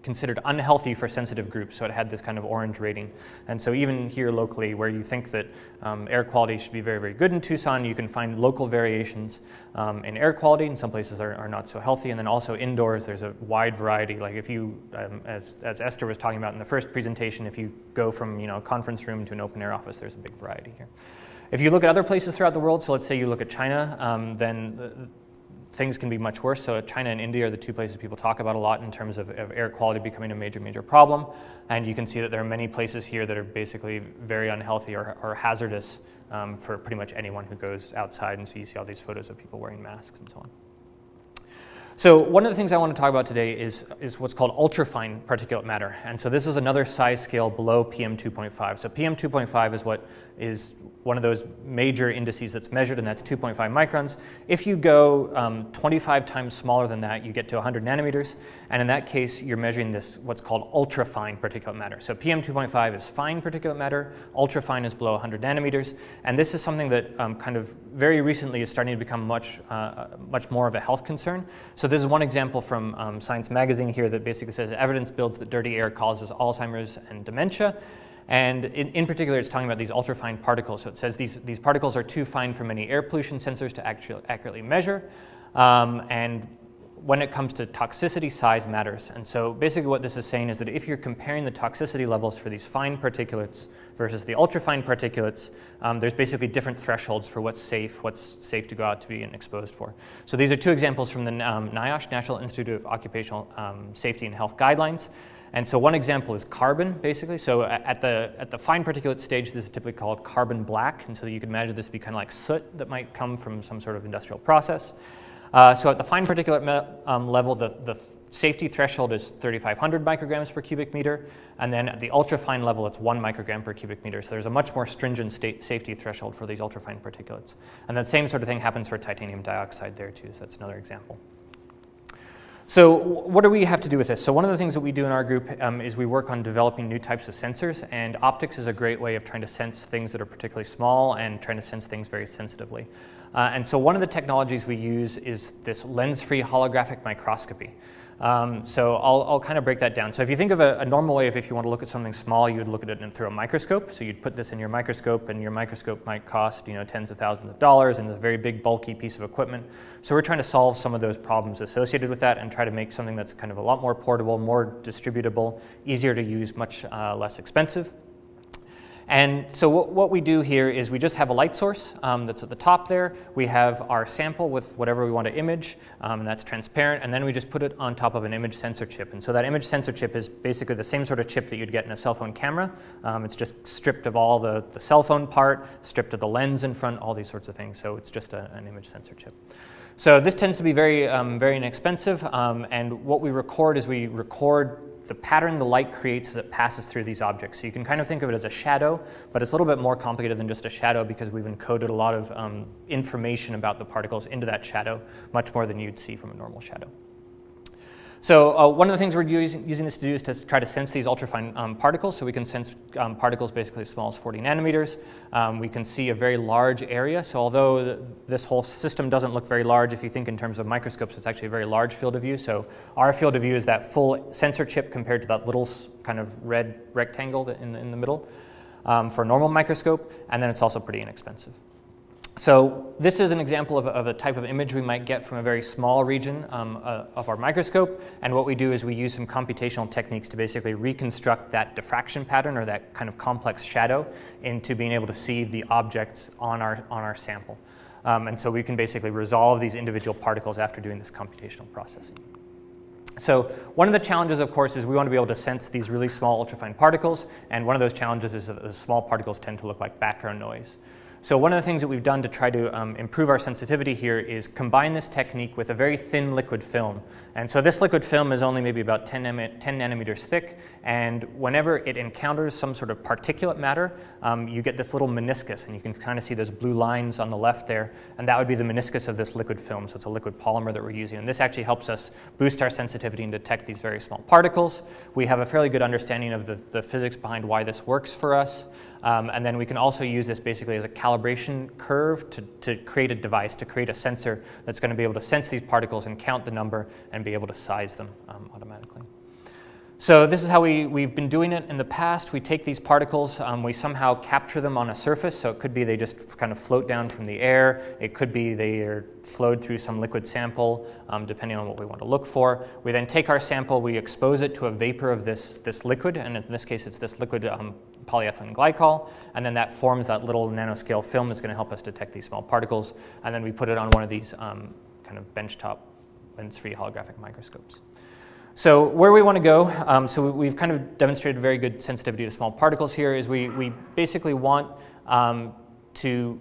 considered unhealthy for sensitive groups, so it had this kind of orange rating. And so even here locally, where you think that um, air quality should be very, very good in Tucson, you can find local variations um, in air quality, and some places are, are not so healthy. And then also indoors, there's a wide variety. Like if you, um, as, as Esther was talking about in the first presentation, if you go from you know, a conference room to an open air office, there's a big variety here. If you look at other places throughout the world, so let's say you look at China, um, then the, things can be much worse. So China and India are the two places people talk about a lot in terms of, of air quality becoming a major, major problem. And you can see that there are many places here that are basically very unhealthy or, or hazardous um, for pretty much anyone who goes outside. And so you see all these photos of people wearing masks and so on. So one of the things I want to talk about today is, is what's called ultrafine particulate matter. And so this is another size scale below P M two point five. So P M two point five is what is one of those major indices that's measured, and that's two point five microns. If you go um, twenty-five times smaller than that, you get to one hundred nanometers. And in that case, you're measuring this what's called ultrafine particulate matter. So P M two point five is fine particulate matter. Ultrafine is below one hundred nanometers. And this is something that um, kind of very recently is starting to become much, uh, much more of a health concern. So this is one example from um, Science Magazine here that basically says evidence builds that dirty air causes Alzheimer's and dementia. And in, in particular, it's talking about these ultrafine particles. So it says these, these particles are too fine for many air pollution sensors to actually accurately measure. Um, and when it comes to toxicity, size matters. And so basically what this is saying is that if you're comparing the toxicity levels for these fine particulates versus the ultrafine particulates, um, there's basically different thresholds for what's safe, what's safe to go out to be exposed for. So these are two examples from the um, NIOSH, National Institute of Occupational um, Safety and Health Guidelines. And so one example is carbon, basically. So at the, at the fine particulate stage, this is typically called carbon black. And so you can imagine this would be kind of like soot that might come from some sort of industrial process. Uh, so at the fine particulate um, level, the, the safety threshold is thirty-five hundred micrograms per cubic meter. And then at the ultrafine level, it's one microgram per cubic meter. So there's a much more stringent state safety threshold for these ultrafine particulates. And that same sort of thing happens for titanium dioxide there too. So that's another example. So what do we have to do with this? So one of the things that we do in our group um, is we work on developing new types of sensors, and optics is a great way of trying to sense things that are particularly small and trying to sense things very sensitively. Uh, and so one of the technologies we use is this lens-free holographic microscopy. Um, so I'll, I'll kind of break that down. So if you think of a, a normal way of if you want to look at something small, you would look at it through a microscope. So you'd put this in your microscope, and your microscope might cost you know, tens of thousands of dollars, and it's a very big, bulky piece of equipment. So we're trying to solve some of those problems associated with that and try to make something that's kind of a lot more portable, more distributable, easier to use, much uh, less expensive. And so what we do here is we just have a light source um, that's at the top there. We have our sample with whatever we want to image, um, and that's transparent. And then we just put it on top of an image sensor chip. And so that image sensor chip is basically the same sort of chip that you'd get in a cell phone camera. Um, it's just stripped of all the, the cell phone part, stripped of the lens in front, all these sorts of things. So it's just a, an image sensor chip. So this tends to be very, um, very inexpensive. Um, and what we record is we record the pattern the light creates as it passes through these objects. So you can kind of think of it as a shadow, but it's a little bit more complicated than just a shadow because we've encoded a lot of um, information about the particles into that shadow, much more than you'd see from a normal shadow. So uh, one of the things we're using, using this to do is to try to sense these ultrafine um, particles. So we can sense um, particles basically as small as forty nanometers. Um, we can see a very large area. So although th this whole system doesn't look very large, if you think in terms of microscopes, it's actually a very large field of view. So our field of view is that full sensor chip compared to that little kind of red rectangle in the, in the middle um, for a normal microscope. And then it's also pretty inexpensive. So this is an example of, of a type of image we might get from a very small region um, uh, of our microscope. And what we do is we use some computational techniques to basically reconstruct that diffraction pattern or that kind of complex shadow into being able to see the objects on our, on our sample. Um, and so we can basically resolve these individual particles after doing this computational processing. So one of the challenges, of course, is we want to be able to sense these really small ultrafine particles. And one of those challenges is that the small particles tend to look like background noise. So one of the things that we've done to try to um, improve our sensitivity here is combine this technique with a very thin liquid film. And so this liquid film is only maybe about ten, ten nanometers thick. And whenever it encounters some sort of particulate matter, um, you get this little meniscus. And you can kind of see those blue lines on the left there. And that would be the meniscus of this liquid film. So it's a liquid polymer that we're using. And this actually helps us boost our sensitivity and detect these very small particles. We have a fairly good understanding of the, the physics behind why this works for us. Um, and then we can also use this basically as a calibration curve to, to create a device, to create a sensor that's going to be able to sense these particles and count the number and be able to size them um, automatically. So this is how we, we've been doing it in the past. We take these particles, um, we somehow capture them on a surface, so it could be they just kind of float down from the air, it could be they are flowed through some liquid sample, um, depending on what we want to look for. We then take our sample, we expose it to a vapor of this, this liquid, and in this case it's this liquid um, polyethylene glycol, and then that forms that little nanoscale film that's going to help us detect these small particles, and then we put it on one of these um, kind of benchtop lens-free holographic microscopes. So where we want to go, um, so we've kind of demonstrated very good sensitivity to small particles here, is we, we basically want um, to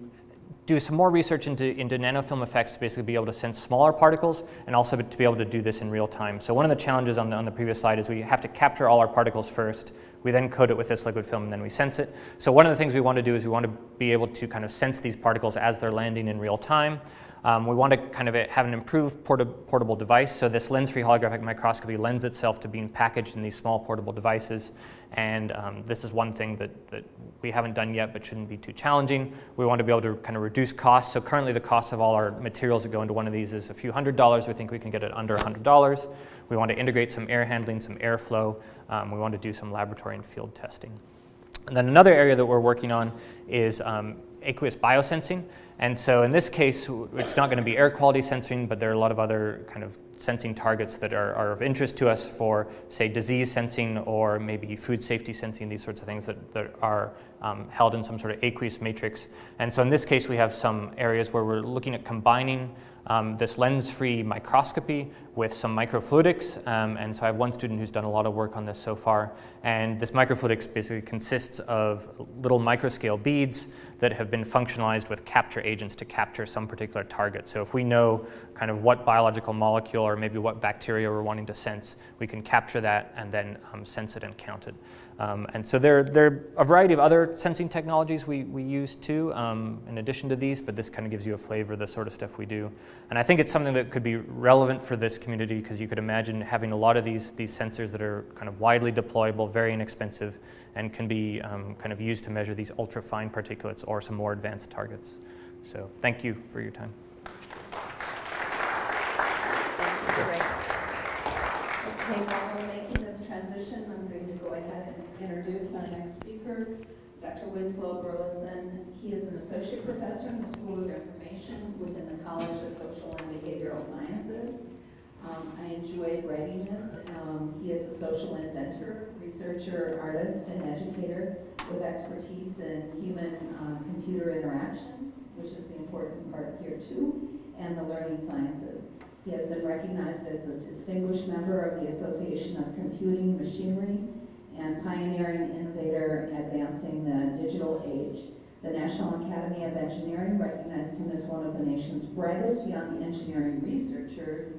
do some more research into, into nanofilm effects to basically be able to sense smaller particles and also to be able to do this in real time. So one of the challenges on the, on the previous slide is we have to capture all our particles first, we then coat it with this liquid film, and then we sense it. So one of the things we want to do is we want to be able to kind of sense these particles as they're landing in real time. Um, we want to kind of have an improved porta portable device, so this lens-free holographic microscopy lends itself to being packaged in these small portable devices, and um, this is one thing that, that we haven't done yet but shouldn't be too challenging. We want to be able to kind of reduce costs, so currently the cost of all our materials that go into one of these is a few hundred dollars. We think we can get it under one hundred dollars. We want to integrate some air handling, some airflow, um, we want to do some laboratory and field testing. And then another area that we're working on is um, aqueous biosensing. And so in this case, it's not going to be air quality sensing, but there are a lot of other kind of sensing targets that are, are of interest to us for, say, disease sensing or maybe food safety sensing, these sorts of things that, that are um, held in some sort of aqueous matrix. And so in this case, we have some areas where we're looking at combining um, this lens-free microscopy with some microfluidics. Um, and so I have one student who's done a lot of work on this so far. And this microfluidics basically consists of little microscale beads that have been functionalized with capture agents to capture some particular target. So if we know kind of what biological molecule or maybe what bacteria we're wanting to sense, we can capture that and then um, sense it and count it. Um, and so there, there are a variety of other sensing technologies we, we use too, um, in addition to these, but this kind of gives you a flavor of the sort of stuff we do. And I think it's something that could be relevant for this community, because you could imagine having a lot of these, these sensors that are kind of widely deployable, very inexpensive, and can be um, kind of used to measure these ultra-fine particulates or some more advanced targets. So thank you for your time. That's great. Okay, while we're making this transition, I'm going to go ahead and introduce our next speaker, Doctor Winslow Burleson. He is an associate professor in the School of Information within the College of Social and Behavioral Sciences. Um, I enjoyed writing this. Um, he is a social inventor, researcher, artist, and educator with expertise in human-computer uh, interaction, which is the important part here too, and the learning sciences. He has been recognized as a distinguished member of the Association of Computing Machinery and pioneering innovator advancing the digital age. The National Academy of Engineering recognized him as one of the nation's brightest young engineering researchers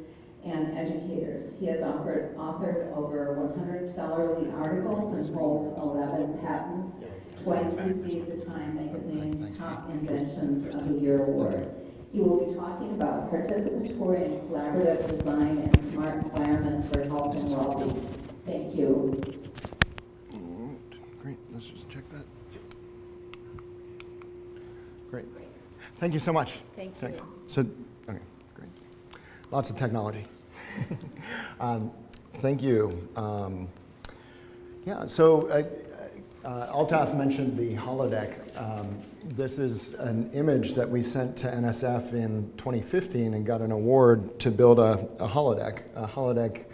and educators. He has offered, authored over one hundred scholarly articles and holds eleven patents, twice received the Time Magazine's Top Inventions of the Year Award. He will be talking about participatory and collaborative design and smart environments for health and well-being. Thank you. All right, great, let's just check that. Great, thank you so much. Thank you. So, okay, great. Lots of technology. um, thank you. Um, yeah, so uh, uh, Altaf mentioned the Holodeck. Um, this is an image that we sent to N S F in twenty fifteen and got an award to build a, a holodeck. A holodeck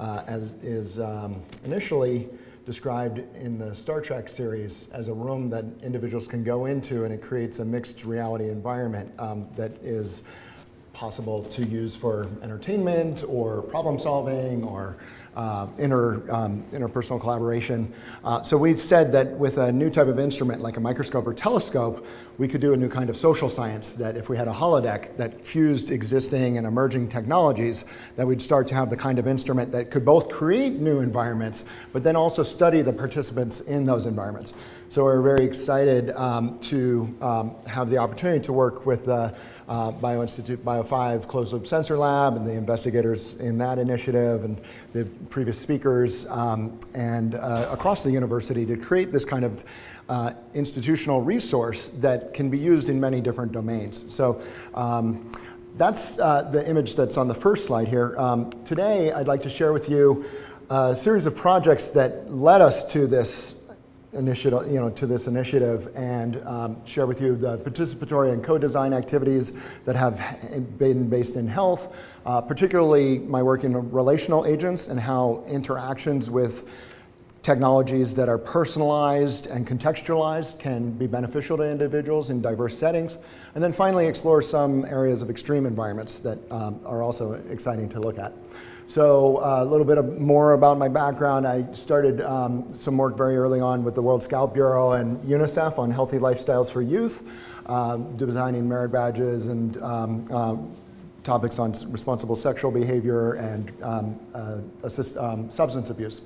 uh, as is um, initially described in the Star Trek series as a room that individuals can go into, and it creates a mixed reality environment um, that is possible to use for entertainment or problem solving or uh, inter, um, interpersonal collaboration. Uh, so we've said that with a new type of instrument like a microscope or telescope, we could do a new kind of social science, that if we had a holodeck that fused existing and emerging technologies, that we'd start to have the kind of instrument that could both create new environments, but then also study the participants in those environments. So we're very excited um, to um, have the opportunity to work with uh, Uh, Bio Institute Bio five Closed Loop Sensor Lab and the investigators in that initiative and the previous speakers um, and uh, across the university to create this kind of uh, institutional resource that can be used in many different domains. So um, that's uh, the image that's on the first slide here. Um, today I'd like to share with you a series of projects that led us to this initiative, you know, to this initiative, and um, share with you the participatory and co-design activities that have been based in health, uh, particularly my work in relational agents and how interactions with technologies that are personalized and contextualized can be beneficial to individuals in diverse settings. And then finally explore some areas of extreme environments that um, are also exciting to look at. So a uh, little bit of more about my background. I started um, some work very early on with the World Scout Bureau and UNICEF on healthy lifestyles for youth, uh, designing merit badges and um, uh, topics on responsible sexual behavior and um, uh, assist, um, substance abuse.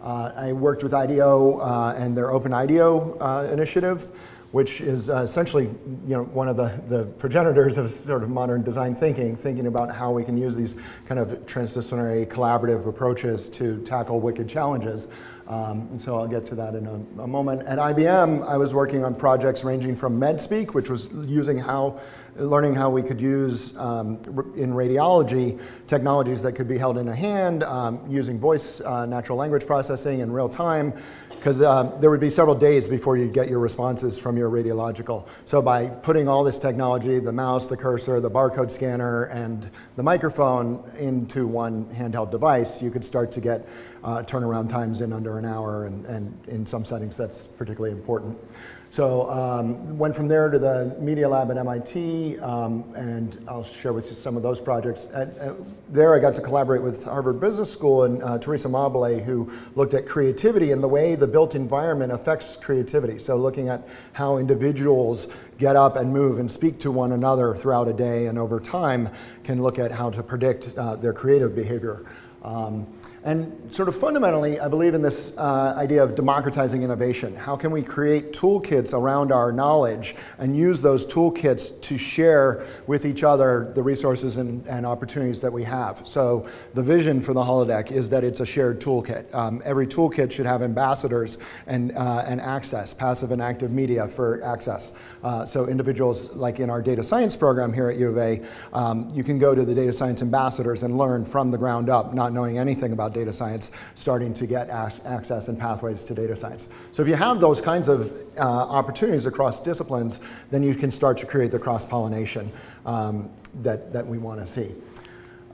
Uh, I worked with IDEO uh, and their Open IDEO uh, initiative, which is uh, essentially, you know, one of the, the progenitors of sort of modern design thinking, thinking about how we can use these kind of transdisciplinary collaborative approaches to tackle wicked challenges. Um, and so I'll get to that in a, a moment. At I B M, I was working on projects ranging from MedSpeak, which was using how, learning how we could use um, in radiology technologies that could be held in a hand, um, using voice, uh, natural language processing in real time, because uh, there would be several days before you'd get your responses from your radiological. So by putting all this technology, the mouse, the cursor, the barcode scanner, and the microphone into one handheld device, you could start to get uh, turnaround times in under an hour, and, and in some settings that's particularly important. So um, went from there to the Media Lab at M I T, um, and I'll share with you some of those projects. At, at, there I got to collaborate with Harvard Business School and uh, Teresa Mobley, who looked at creativity and the way the built environment affects creativity. So looking at how individuals get up and move and speak to one another throughout a day, and over time can look at how to predict uh, their creative behavior. Um, And sort of fundamentally, I believe in this uh, idea of democratizing innovation. How can we create toolkits around our knowledge and use those toolkits to share with each other the resources and, and opportunities that we have? So the vision for the Holodeck is that it's a shared toolkit. Um, every toolkit should have ambassadors and, uh, and access, passive and active media for access. Uh, so individuals, like in our data science program here at U of A, um, you can go to the data science ambassadors and learn from the ground up, not knowing anything about data science, starting to get access and pathways to data science. So if you have those kinds of uh, opportunities across disciplines, then you can start to create the cross-pollination um, that, that we want to see.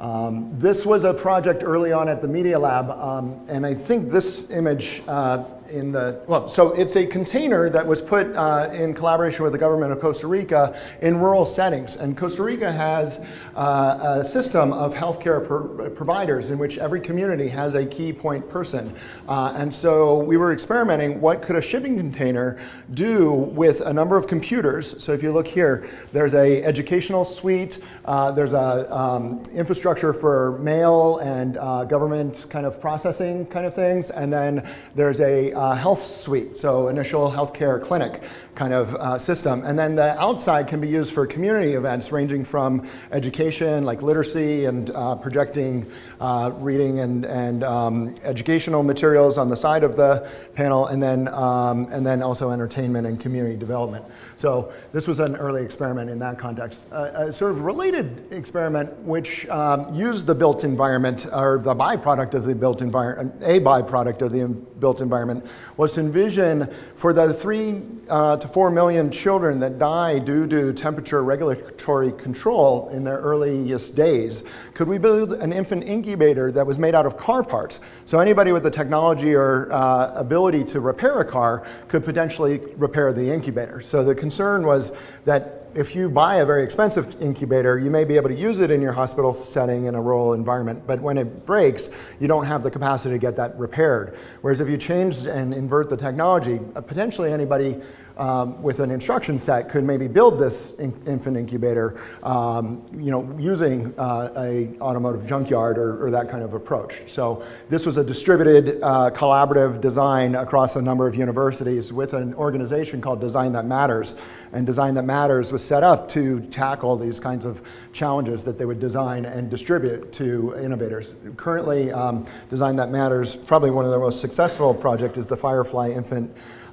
Um, this was a project early on at the Media Lab, um, and I think this image uh, in the, well, so it's a container that was put uh, in collaboration with the government of Costa Rica in rural settings. And Costa Rica has uh, a system of healthcare pro providers in which every community has a key point person. Uh, and so we were experimenting, what could a shipping container do with a number of computers? So if you look here, there's a educational suite, uh, there's a um, infrastructure for mail and uh, government kind of processing kind of things, and then there's a uh, health suite, so initial healthcare clinic kind of uh, system, and then the outside can be used for community events ranging from education, like literacy and uh, projecting uh, reading and, and um, educational materials on the side of the panel, and then um, and then also entertainment and community development. So this was an early experiment in that context. Uh, a sort of related experiment which um, used the built environment, or the byproduct of the built environment, a byproduct of the built environment, was to envision for the three uh, to four million children that die due to temperature regulatory control in their earliest days, could we build an infant incubator that was made out of car parts? So anybody with the technology or uh, ability to repair a car could potentially repair the incubator. So the concern was that if you buy a very expensive incubator, you may be able to use it in your hospital setting in a rural environment, but when it breaks, you don't have the capacity to get that repaired. Whereas if you change and invert the technology, potentially anybody um, with an instruction set could maybe build this in infant incubator, um, you know, using uh, a automotive junkyard or, or that kind of approach. So this was a distributed uh, collaborative design across a number of universities with an organization called Design That Matters. And Design That Matters was set up to tackle these kinds of challenges that they would design and distribute to innovators. Currently, um, Design That Matters, probably one of their most successful project is the Firefly infant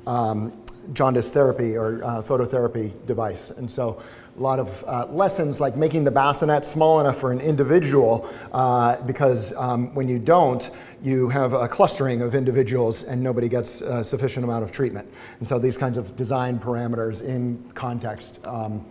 um, jaundice therapy or uh, phototherapy device. And so a lot of uh, lessons like making the bassinet small enough for an individual, uh, because um, when you don't, you have a clustering of individuals and nobody gets a sufficient amount of treatment. And so these kinds of design parameters in context. Um,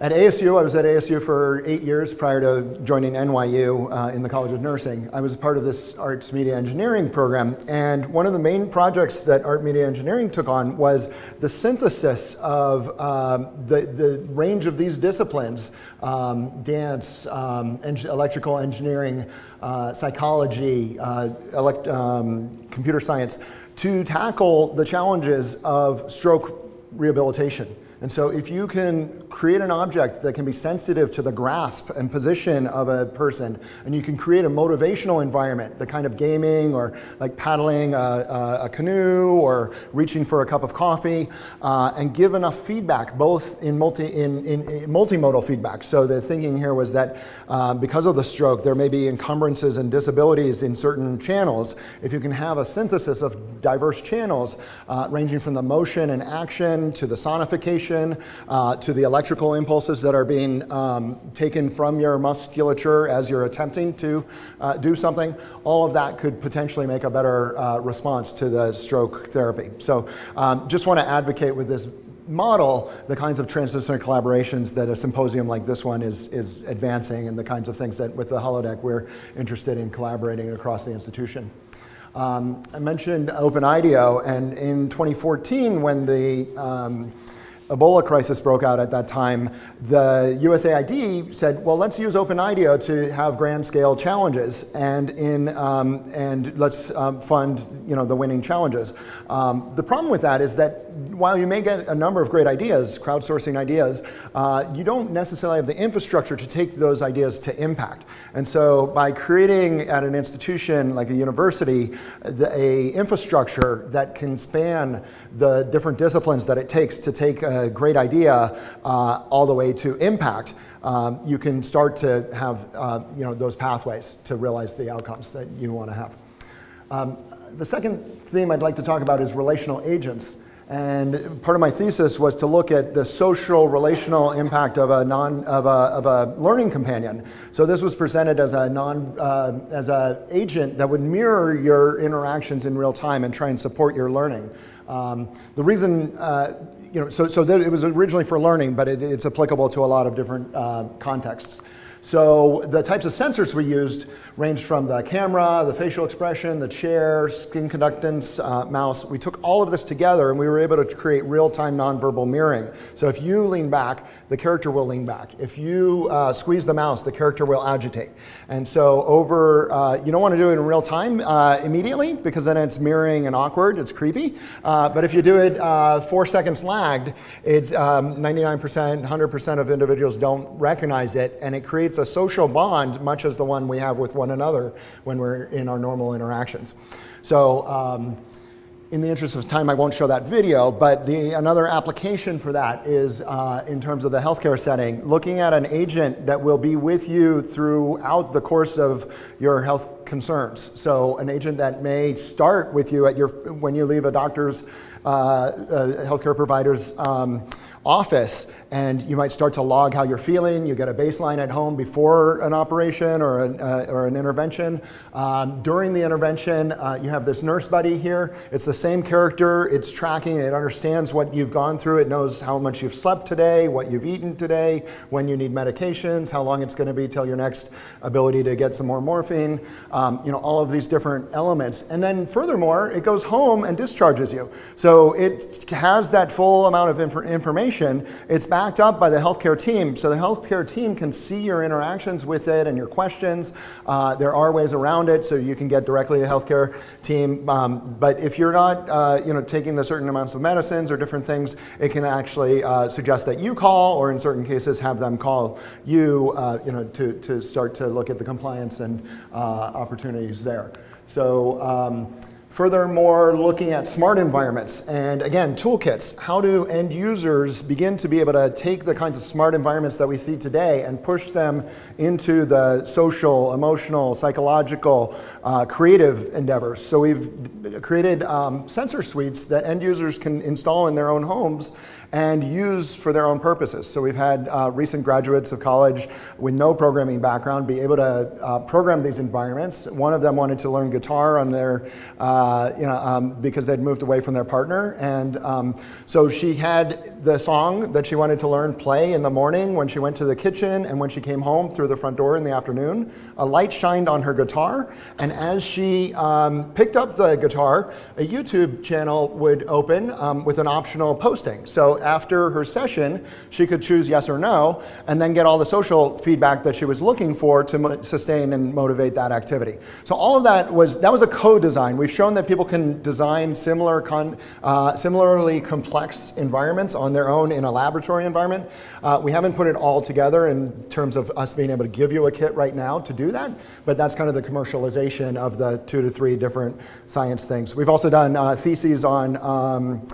At A S U, I was at A S U for eight years prior to joining N Y U uh, in the College of Nursing. I was part of this Arts Media Engineering program, and one of the main projects that Art Media Engineering took on was the synthesis of um, the, the range of these disciplines, um, dance, um, en electrical engineering, uh, psychology, uh, elect um, computer science, to tackle the challenges of stroke rehabilitation. And so if you can create an object that can be sensitive to the grasp and position of a person, and you can create a motivational environment, the kind of gaming or like paddling a, a, a canoe or reaching for a cup of coffee, uh, and give enough feedback, both in, multi, in, in, in multimodal feedback. So the thinking here was that uh, because of the stroke, there may be encumbrances and disabilities in certain channels. If you can have a synthesis of diverse channels, uh, ranging from the motion and action to the sonification, Uh, to the electrical impulses that are being um, taken from your musculature as you're attempting to uh, do something, all of that could potentially make a better uh, response to the stroke therapy. So um, just want to advocate with this model the kinds of transdisciplinary collaborations that a symposium like this one is, is advancing, and the kinds of things that with the Holodeck we're interested in collaborating across the institution. Um, I mentioned Open IDEO, and in twenty fourteen when the um, Ebola crisis broke out at that time, the U S A I D said, well, let's use Open IDEO to have grand scale challenges, and in um, and let's um, fund you know the winning challenges. Um, the problem with that is that while you may get a number of great ideas, crowdsourcing ideas, uh, you don't necessarily have the infrastructure to take those ideas to impact. And so by creating at an institution like a university the, a infrastructure that can span the different disciplines that it takes to take a A great idea uh, all the way to impact, um, you can start to have uh, you know those pathways to realize the outcomes that you want to have. Um, the second theme I'd like to talk about is relational agents. And part of my thesis was to look at the social relational impact of a non of a of a learning companion. So this was presented as a non uh, as a agent that would mirror your interactions in real time and try and support your learning. Um, the reason. Uh, You know, so so that it was originally for learning, but it, it's applicable to a lot of different uh, contexts. So the types of sensors we used ranged from the camera, the facial expression, the chair, skin conductance, uh, mouse. We took all of this together and we were able to create real-time nonverbal mirroring. So if you lean back, the character will lean back. If you uh, squeeze the mouse, the character will agitate. And so over, uh, you don't want to do it in real time uh, immediately, because then it's mirroring and awkward, it's creepy. Uh, but if you do it uh, four seconds lagged, it's um, ninety-nine percent, one hundred percent of individuals don't recognize it, and it creates a social bond much as the one we have with one another when we're in our normal interactions. So um, in the interest of time, I won't show that video, but the, another application for that is uh, in terms of the healthcare setting, looking at an agent that will be with you throughout the course of your health concerns. So an agent that may start with you at your, when you leave a doctor's, uh, uh, healthcare provider's um, office, and you might start to log how you're feeling. You get a baseline at home before an operation or an, uh, or an intervention. Um, during the intervention, uh, you have this nurse buddy here. It's the same character. It's tracking. It understands what you've gone through. It knows how much you've slept today, what you've eaten today, when you need medications, how long it's going to be till your next ability to get some more morphine. um, you know, all of these different elements. And then furthermore, it goes home and discharges you. So it has that full amount of inf information. It's backed up by the healthcare team. So the healthcare team can see your interactions with it and your questions. Uh, there are ways around it, so you can get directly to the healthcare team. Um, but if you're not uh, you know, taking the certain amounts of medicines or different things, it can actually uh, suggest that you call, or in certain cases have them call you, uh, you know, to, to start to look at the compliance and uh, opportunities there. So um, furthermore, looking at smart environments, and again, toolkits. How do end users begin to be able to take the kinds of smart environments that we see today and push them into the social, emotional, psychological, uh, creative endeavors? So we've created um, sensor suites that end users can install in their own homes and use for their own purposes. So we've had uh, recent graduates of college with no programming background be able to uh, program these environments. One of them wanted to learn guitar on their, uh, you know, um, because they'd moved away from their partner. And um, so she had the song that she wanted to learn play in the morning when she went to the kitchen, and when she came home through the front door in the afternoon, a light shined on her guitar. And as she um, picked up the guitar, a YouTube channel would open um, with an optional posting. So after her session, she could choose yes or no, and then get all the social feedback that she was looking for to sustain and motivate that activity. So all of that was, that was a co-design. We've shown that people can design similar con, uh, similarly complex environments on their own in a laboratory environment. Uh, we haven't put it all together in terms of us being able to give you a kit right now to do that, but that's kind of the commercialization of the two to three different science things. We've also done uh, theses on um,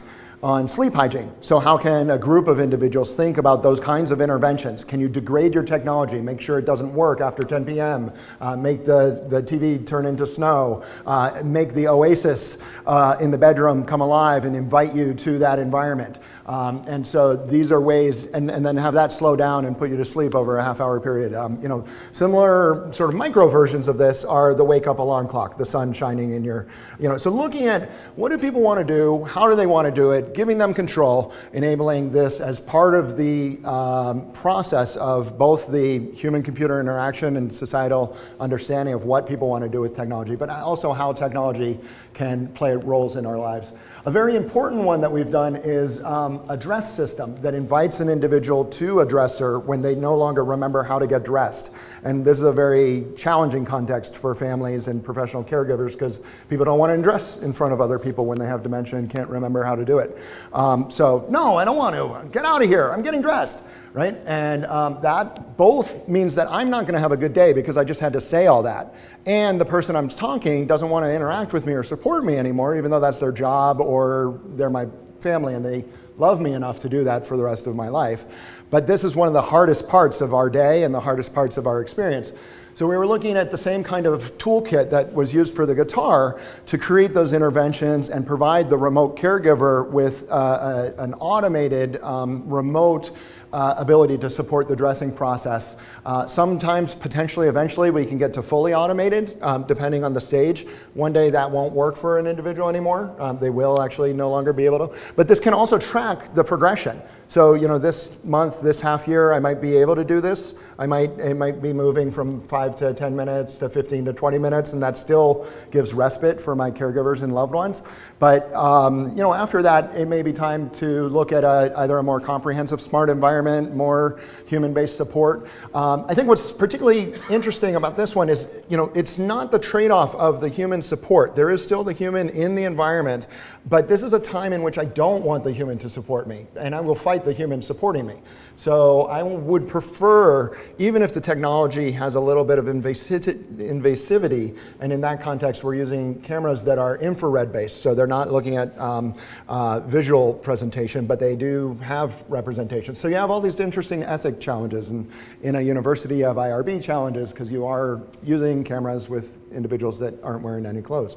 on sleep hygiene. So how can a group of individuals think about those kinds of interventions? Can you degrade your technology, make sure it doesn't work after ten p m, uh, make the, the T V turn into snow, uh, make the oasis uh, in the bedroom come alive and invite you to that environment? Um, and so these are ways, and, and then have that slow down and put you to sleep over a half hour period. Um, you know, similar sort of micro versions of this are the wake up alarm clock, the sun shining in your, you know, so looking at what do people want to do, how do they want to do it, giving them control, enabling this as part of the um, process of both the human-computer interaction and societal understanding of what people want to do with technology, but also how technology can play roles in our lives. A very important one that we've done is um, a dress system that invites an individual to a dresser when they no longer remember how to get dressed. And this is a very challenging context for families and professional caregivers because people don't want to dress in front of other people when they have dementia and can't remember how to do it. Um, so, no, I don't want to. Get out of here. I'm getting dressed. Right? And um, that both means that I'm not going to have a good day because I just had to say all that. And the person I'm talking doesn't want to interact with me or support me anymore, even though that's their job or they're my family and they love me enough to do that for the rest of my life. But this is one of the hardest parts of our day and the hardest parts of our experience. So we were looking at the same kind of toolkit that was used for the guitar to create those interventions and provide the remote caregiver with uh, a, an automated um, remote Uh, ability to support the dressing process. Uh, sometimes, potentially, eventually, we can get to fully automated, um, depending on the stage. One day that won't work for an individual anymore. Um, they will actually no longer be able to. But this can also track the progression. So, you know, this month, this half year, I might be able to do this. I might, it might be moving from five to ten minutes to fifteen to twenty minutes, and that still gives respite for my caregivers and loved ones. But, um, you know, after that, it may be time to look at a, either a more comprehensive smart environment, more human-based support. Um, I think what's particularly interesting about this one is, you know, it's not the trade-off of the human support. There is still the human in the environment, but this is a time in which I don't want the human to support me, and I will fight the human supporting me. So I would prefer, even if the technology has a little bit of invasivity, and in that context, we're using cameras that are infrared-based, so they're not looking at um, uh, visual presentation, but they do have representation. So you have all these interesting ethic challenges, and in a university you have I R B challenges because you are using cameras with individuals that aren't wearing any clothes.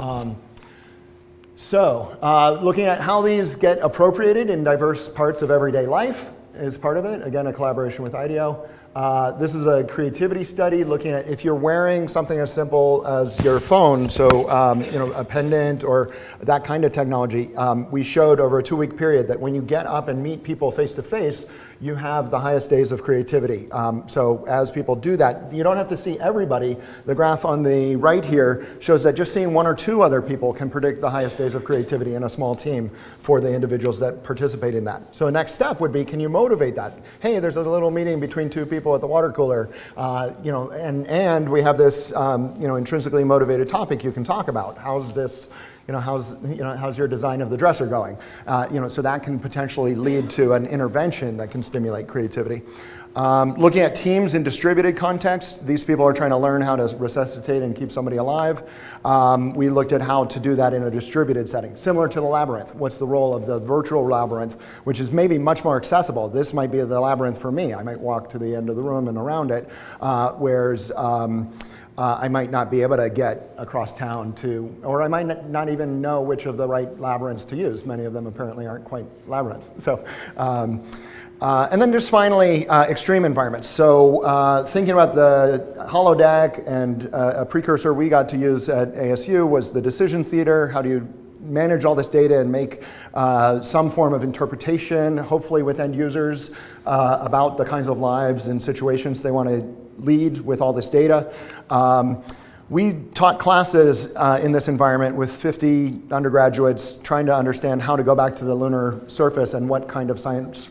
Um, so uh, looking at how these get appropriated in diverse parts of everyday life is part of it. Again, a collaboration with IDEO. Uh, this is a creativity study looking at if you're wearing something as simple as your phone, so um, you know, a pendant or that kind of technology. Um, we showed over a two week period that when you get up and meet people face to face, you have the highest days of creativity. Um, so as people do that, you don't have to see everybody. The graph on the right here shows that just seeing one or two other people can predict the highest days of creativity in a small team for the individuals that participate in that. So the next step would be, can you motivate that? Hey, there's a little meeting between two people at the water cooler, uh, you know, and, and we have this um, you know, intrinsically motivated topic you can talk about. How's this? You know, how's, you know, how's your design of the dresser going? Uh, you know, so that can potentially lead to an intervention that can stimulate creativity. Um, looking at teams in distributed contexts, these people are trying to learn how to resuscitate and keep somebody alive. Um, we looked at how to do that in a distributed setting, similar to the labyrinth. What's the role of the virtual labyrinth, which is maybe much more accessible? This might be the labyrinth for me. I might walk to the end of the room and around it, uh, whereas um, Uh, I might not be able to get across town to, or I might not even know which of the right labyrinths to use. Many of them apparently aren't quite labyrinths. So, um, uh, and then just finally, uh, extreme environments. So uh, thinking about the Holodeck, and uh, a precursor we got to use at A S U was the decision theater. How do you manage all this data and make uh, some form of interpretation, hopefully with end users, uh, about the kinds of lives and situations they want to lead with all this data. Um, we taught classes uh, in this environment with fifty undergraduates trying to understand how to go back to the lunar surface and what kind of science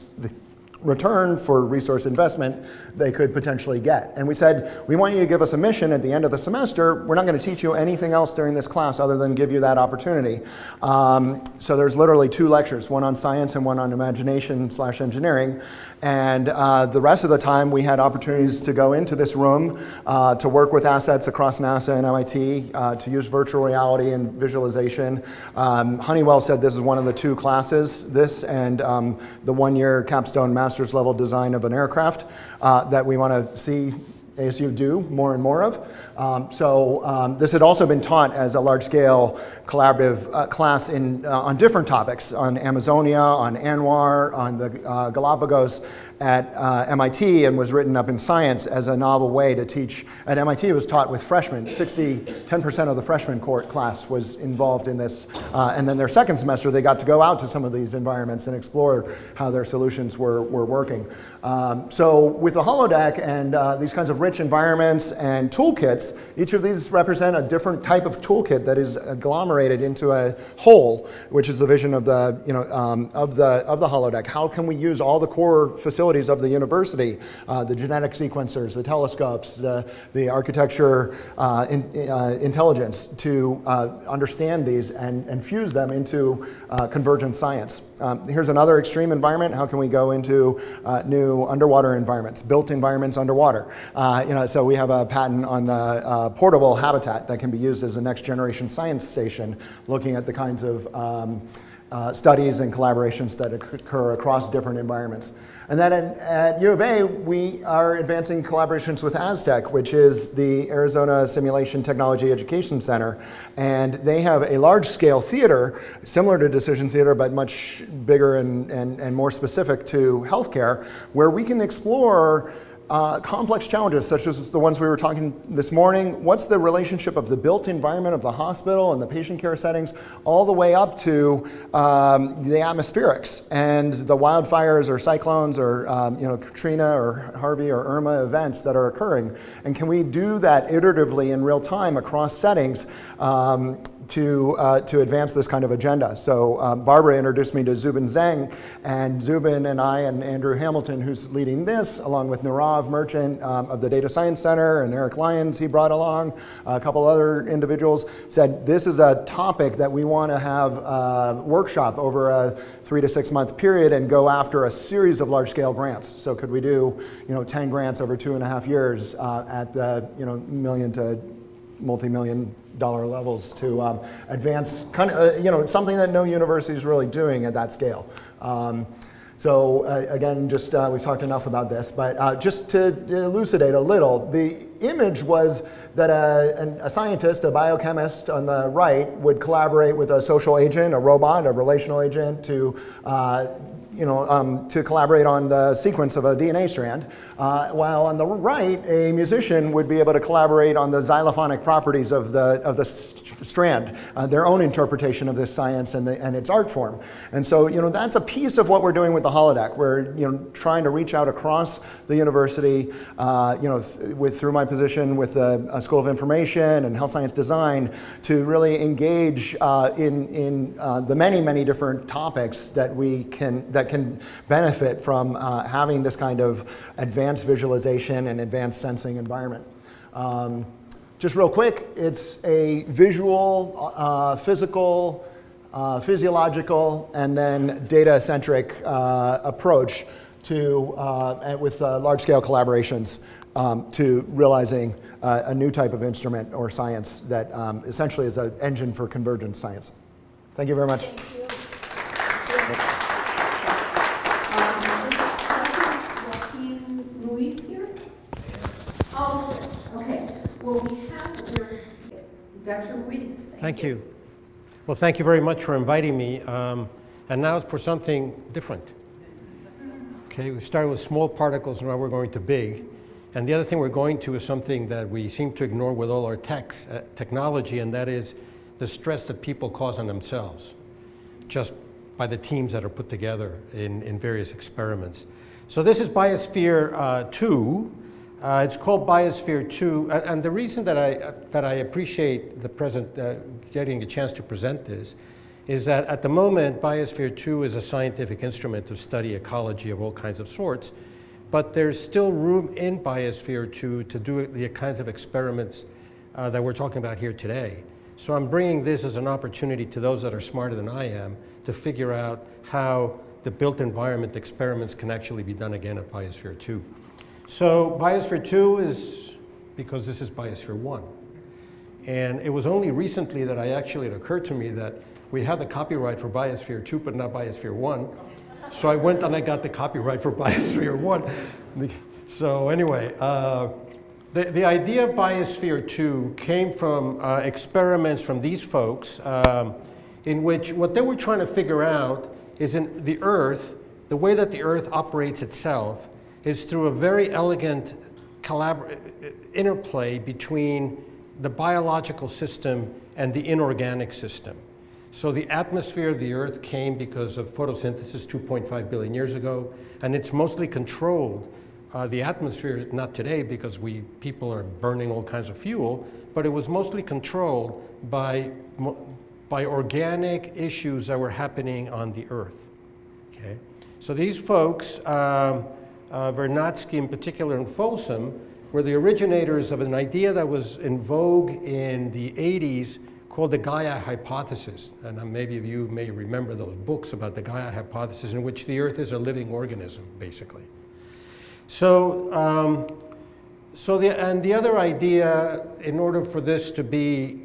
return for resource investment they could potentially get. And we said, we want you to give us a mission at the end of the semester. We're not going to teach you anything else during this class other than give you that opportunity. Um, so there's literally two lectures, one on science and one on imagination slash engineering. And uh, the rest of the time we had opportunities to go into this room, uh, to work with assets across NASA and M I T, uh, to use virtual reality and visualization. Um, Honeywell said this is one of the two classes, this and um, the one-year capstone master's master's level design of an aircraft uh, that we want to see A S U do more and more of. Um, so um, this had also been taught as a large-scale collaborative uh, class in, uh, on different topics, on Amazonia, on ANWR, on the uh, Galapagos at uh, M I T, and was written up in Science as a novel way to teach. At M I T it was taught with freshmen. sixty, ten percent of the freshman cohort class was involved in this. Uh, and then their second semester they got to go out to some of these environments and explore how their solutions were, were working. Um, so with the Holodeck and uh, these kinds of rich environments and toolkits, each of these represent a different type of toolkit that is agglomerated into a whole, which is the vision of the, you know, um, of the, of the Holodeck. How can we use all the core facilities of the university, uh, the genetic sequencers, the telescopes, the, the architecture uh, in, uh, intelligence to uh, understand these and, and fuse them into uh, convergent science. Um, here's another extreme environment. How can we go into uh, new underwater environments, built environments underwater. Uh, you know, so we have a patent on the uh, portable habitat that can be used as a next generation science station, looking at the kinds of um, uh, studies and collaborations that occur across different environments. And then at, at U of A, we are advancing collaborations with ASTEC, which is the Arizona Simulation Technology Education Center. And they have a large-scale theater, similar to decision theater, but much bigger and, and, and more specific to healthcare, where we can explore Uh, complex challenges such as the ones we were talking this morning. What's the relationship of the built environment of the hospital and the patient care settings all the way up to um, the atmospherics and the wildfires or cyclones or um, you know, Katrina or Harvey or Irma events that are occurring? And can we do that iteratively in real time across settings um, to, uh, to advance this kind of agenda? So uh, Barbara introduced me to Zubin Zhang, and Zubin and I and Andrew Hamilton, who's leading this, along with Nirav Merchant um, of the Data Science Center, and Eric Lyons he brought along, a couple other individuals, said this is a topic that we want to have a workshop over a three to six month period and go after a series of large scale grants. So could we do you know, ten grants over two and a half years uh, at the you know, million to multi-million dollar levels to um, advance kind of, uh, you know, something that no university is really doing at that scale. Um, so uh, again, just uh, we've talked enough about this, but uh, just to elucidate a little, the image was that a, an, a scientist, a biochemist on the right, would collaborate with a social agent, a robot, a relational agent to uh, you know, um, to collaborate on the sequence of a D N A strand, uh, while on the right, a musician would be able to collaborate on the xylophonic properties of the, of the strand, uh, their own interpretation of this science and, the, and its art form. And so, you know, that's a piece of what we're doing with the Holodeck. We're, you know, trying to reach out across the university, uh, you know, with, through my position with the uh, School of Information and Health Science Design, to really engage uh, in, in uh, the many, many different topics that we can, that can benefit from uh, having this kind of advanced visualization and advanced sensing environment. Um, Just real quick, it's a visual, uh, physical, uh, physiological, and then data-centric uh, approach to, uh, with uh, large-scale collaborations um, to realizing uh, a new type of instrument or science that um, essentially is an engine for convergent science. Thank you very much. Thank you. Doctor Ruiz, thank, thank you. you. Well, thank you very much for inviting me. Um, and now for something different. Okay, we started with small particles, and now we're going to big. And the other thing we're going to is something that we seem to ignore with all our techs, uh, technology, and that is the stress that people cause on themselves, just by the teams that are put together in, in various experiments. So this is Biosphere uh, two. Uh, it's called Biosphere two, and, and the reason that I, uh, that I appreciate the present, uh, getting a chance to present this, is that at the moment, Biosphere two is a scientific instrument to study ecology of all kinds of sorts, but there's still room in Biosphere two to do the kinds of experiments uh, that we're talking about here today. So I'm bringing this as an opportunity to those that are smarter than I am to figure out how the built environment experiments can actually be done again at Biosphere two. So Biosphere two is, because this is Biosphere one. And it was only recently that I actually, it occurred to me that we had the copyright for Biosphere two, but not Biosphere one. So I went and I got the copyright for Biosphere one. So anyway, uh, the, the idea of Biosphere two came from uh, experiments from these folks um, in which what they were trying to figure out is in the Earth, the way that the Earth operates itself is through a very elegant collabor interplay between the biological system and the inorganic system. So the atmosphere of the Earth came because of photosynthesis two point five billion years ago, and it's mostly controlled. Uh, the atmosphere, not today because we people are burning all kinds of fuel, but it was mostly controlled by, by organic issues that were happening on the Earth. Okay? So these folks, um, Uh, Vernadsky in particular and Folsom, were the originators of an idea that was in vogue in the eighties called the Gaia hypothesis. And uh, maybe you may remember those books about the Gaia hypothesis, in which the Earth is a living organism, basically. So, um, so the, and the other idea, in order for this to be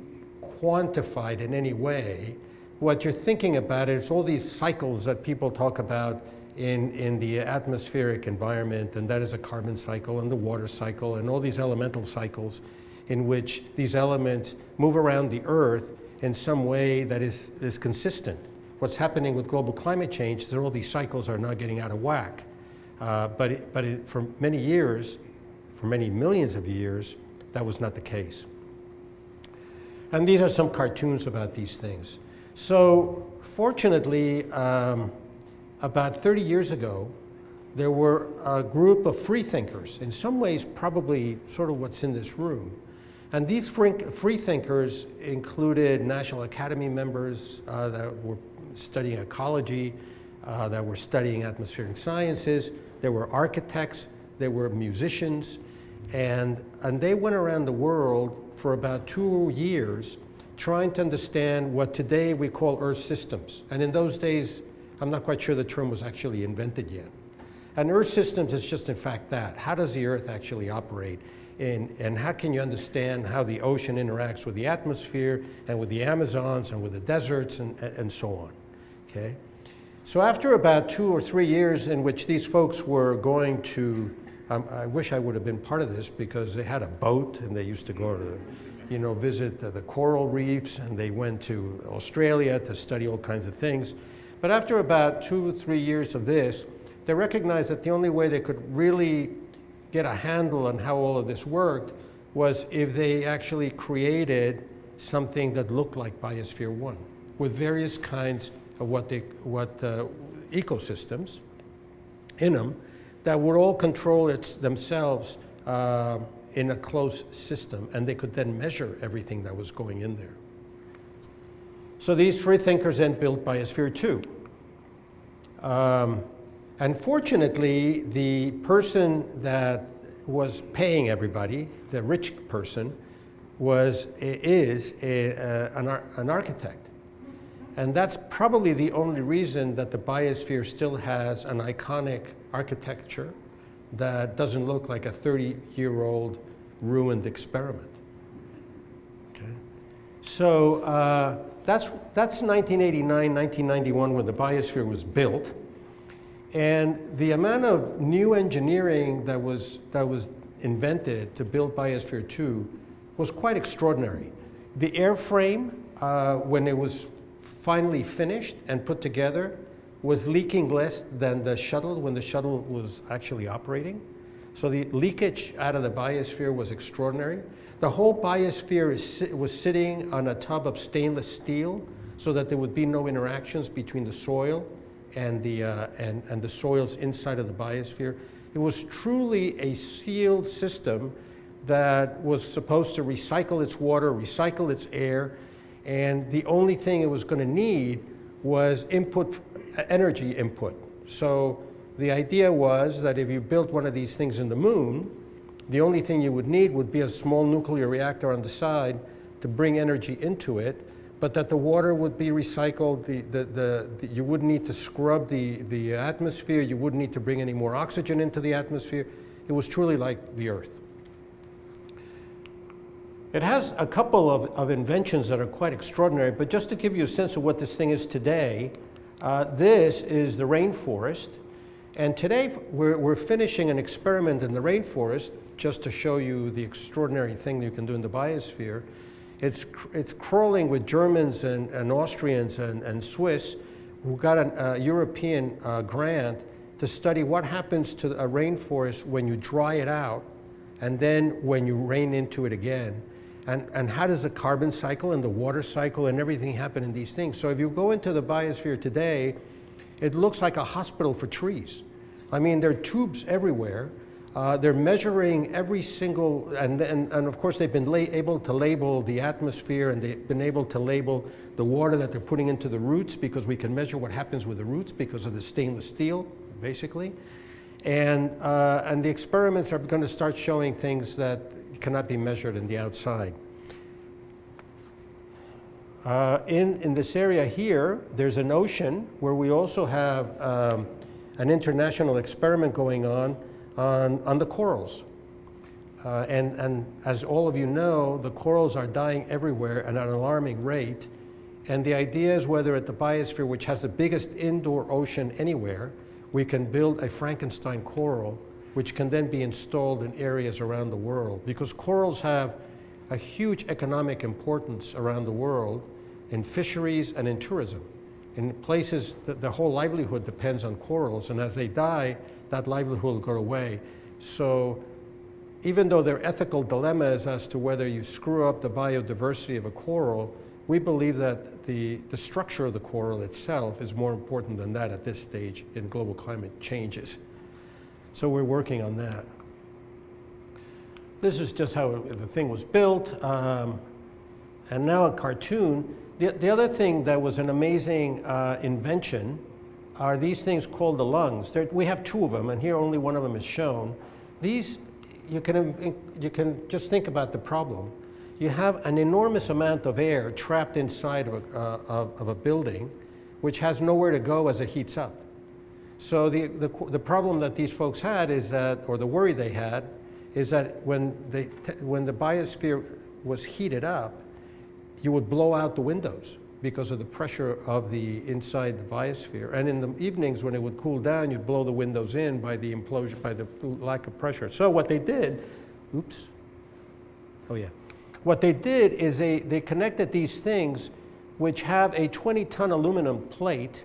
quantified in any way, what you're thinking about is all these cycles that people talk about In, in the atmospheric environment, and that is a carbon cycle and the water cycle and all these elemental cycles in which these elements move around the Earth in some way that is, is consistent. What's happening with global climate change is that all these cycles are now getting out of whack. Uh, but it, but it, for many years, for many millions of years, that was not the case. And these are some cartoons about these things. So fortunately, um, about thirty years ago, there were a group of free thinkers, in some ways probably sort of what's in this room. And these free thinkers included National Academy members uh, that were studying ecology, uh, that were studying atmospheric sciences, there were architects, there were musicians, and, and they went around the world for about two years trying to understand what today we call Earth systems. And in those days, I'm not quite sure the term was actually invented yet. And Earth systems is just in fact that. How does the Earth actually operate? And, and how can you understand how the ocean interacts with the atmosphere and with the Amazons and with the deserts and, and so on, okay? So after about two or three years in which these folks were going to, um, I wish I would have been part of this because they had a boat and they used to go to, you know, visit the, the coral reefs, and they went to Australia to study all kinds of things. But after about two, three years of this, they recognized that the only way they could really get a handle on how all of this worked was if they actually created something that looked like Biosphere one with various kinds of what they, what uh, ecosystems in them that would all control its themselves uh, in a closed system, and they could then measure everything that was going in there. So these free thinkers then built Biosphere two. Um, Unfortunately, the person that was paying everybody, the rich person, was is a, uh, an, ar an architect. And that's probably the only reason that the biosphere still has an iconic architecture that doesn't look like a thirty-year-old ruined experiment. Okay. So uh, that's, that's nineteen eighty-nine, nineteen ninety-one when the biosphere was built. And the amount of new engineering that was, that was invented to build Biosphere two was quite extraordinary. The airframe, uh, when it was finally finished and put together, was leaking less than the shuttle when the shuttle was actually operating. So the leakage out of the biosphere was extraordinary. The whole biosphere is, was sitting on a tub of stainless steel so that there would be no interactions between the soil and the, uh, and, and the soils inside of the biosphere. It was truly a sealed system that was supposed to recycle its water, recycle its air, and the only thing it was going to need was input, energy input. So the idea was that if you built one of these things in the moon, the only thing you would need would be a small nuclear reactor on the side to bring energy into it, but that the water would be recycled, the, the, the, the, you wouldn't need to scrub the, the atmosphere, you wouldn't need to bring any more oxygen into the atmosphere. It was truly like the Earth. It has a couple of, of inventions that are quite extraordinary, but just to give you a sense of what this thing is today, uh, this is the rainforest. And today we're, we're finishing an experiment in the rainforest just to show you the extraordinary thing you can do in the biosphere. It's, it's crawling with Germans and, and Austrians and, and Swiss who got a uh, European uh, grant to study what happens to a rainforest when you dry it out and then when you rain into it again. And, and how does the carbon cycle and the water cycle and everything happen in these things? So if you go into the biosphere today, it looks like a hospital for trees. I mean, there are tubes everywhere. Uh, they're measuring every single, and, and, and of course they've been la able to label the atmosphere, and they've been able to label the water that they're putting into the roots, because we can measure what happens with the roots because of the stainless steel, basically. And, uh, and the experiments are going to start showing things that cannot be measured in the outside. Uh, in, in this area here, there's an ocean where we also have um, an international experiment going on On, on the corals. Uh, and, and as all of you know, the corals are dying everywhere at an alarming rate. And the idea is whether at the biosphere, which has the biggest indoor ocean anywhere, we can build a Frankenstein coral, which can then be installed in areas around the world. Because corals have a huge economic importance around the world in fisheries and in tourism. In places that the whole livelihood depends on corals, and as they die, that livelihood will go away. So even though there are ethical dilemmas as to whether you screw up the biodiversity of a coral, we believe that the, the structure of the coral itself is more important than that at this stage in global climate changes. So we're working on that. This is just how the thing was built. Um, and now a cartoon. The, the other thing that was an amazing uh, invention are these things called the lungs. They're, we have two of them, and here only one of them is shown. These, you can, you can just think about the problem. You have an enormous amount of air trapped inside of a, uh, of, of a building, which has nowhere to go as it heats up. So the, the, the problem that these folks had is that, or the worry they had, is that when, they t when the biosphere was heated up, you would blow out the windows because of the pressure of the inside the biosphere. And in the evenings when it would cool down, you'd blow the windows in by the implosion, by the lack of pressure. So what they did, oops, oh yeah. What they did is they, they connected these things which have a twenty ton aluminum plate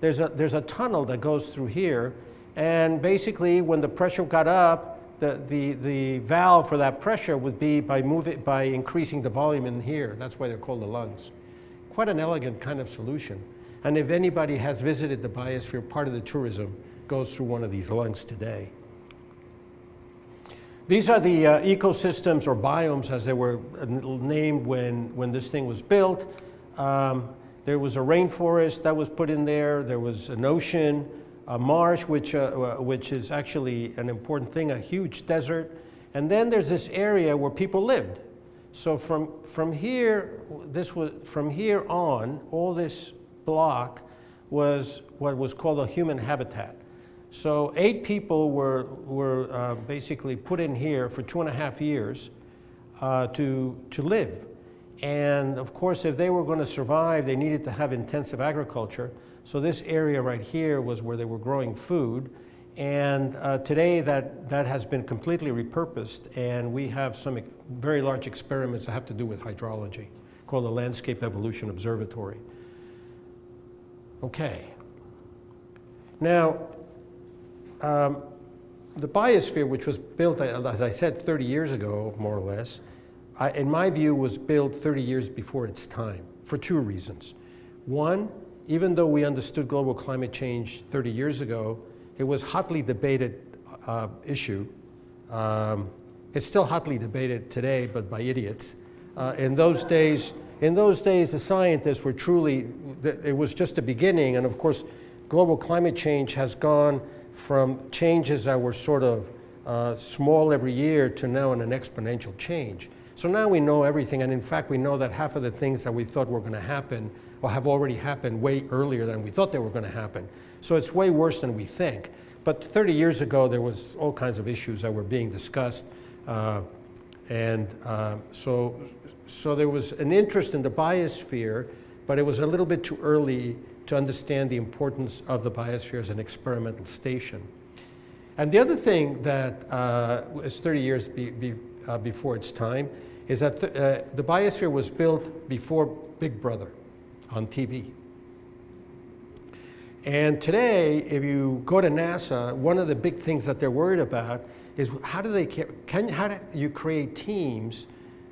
there's a, there's a tunnel that goes through here, and basically when the pressure got up, the, the, the valve for that pressure would be by, move it, by increasing the volume in here. That's why they're called the lungs. Quite an elegant kind of solution. And if anybody has visited the biosphere, part of the tourism goes through one of these lungs today. These are the uh, ecosystems or biomes as they were named when, when this thing was built. Um, there was a rainforest that was put in there. There was an ocean, a marsh, which, uh, which is actually an important thing, a huge desert. And then there's this area where people lived. So from, from, here, this was, from here on, all this block was what was called a human habitat. So eight people were, were uh, basically put in here for two and a half years uh, to, to live. And of course, if they were going to survive, they needed to have intensive agriculture. So this area right here was where they were growing food. And uh, today that, that has been completely repurposed. And we have some very large experiments that have to do with hydrology, called the Landscape Evolution Observatory. OK. Now, Um, the biosphere, which was built, as I said, thirty years ago, more or less, I, in my view, was built thirty years before its time for two reasons. One, even though we understood global climate change thirty years ago, it was hotly debated uh, issue. Um, it's still hotly debated today, but by idiots. Uh, in those days, in those days, the scientists were truly, it was just the beginning, and of course, global climate change has gone from changes that were sort of uh, small every year to now in an exponential change. So now we know everything, and in fact, we know that half of the things that we thought were going to happen or have already happened way earlier than we thought they were going to happen. So it's way worse than we think. But thirty years ago, there was all kinds of issues that were being discussed. Uh, and uh, so, so there was an interest in the biosphere, but it was a little bit too early to understand the importance of the biosphere as an experimental station. And the other thing that uh, is thirty years be, be, uh, before its time is that th uh, the biosphere was built before Big Brother on T V. And today, if you go to NASA, one of the big things that they're worried about is how do they, can, how do you create teams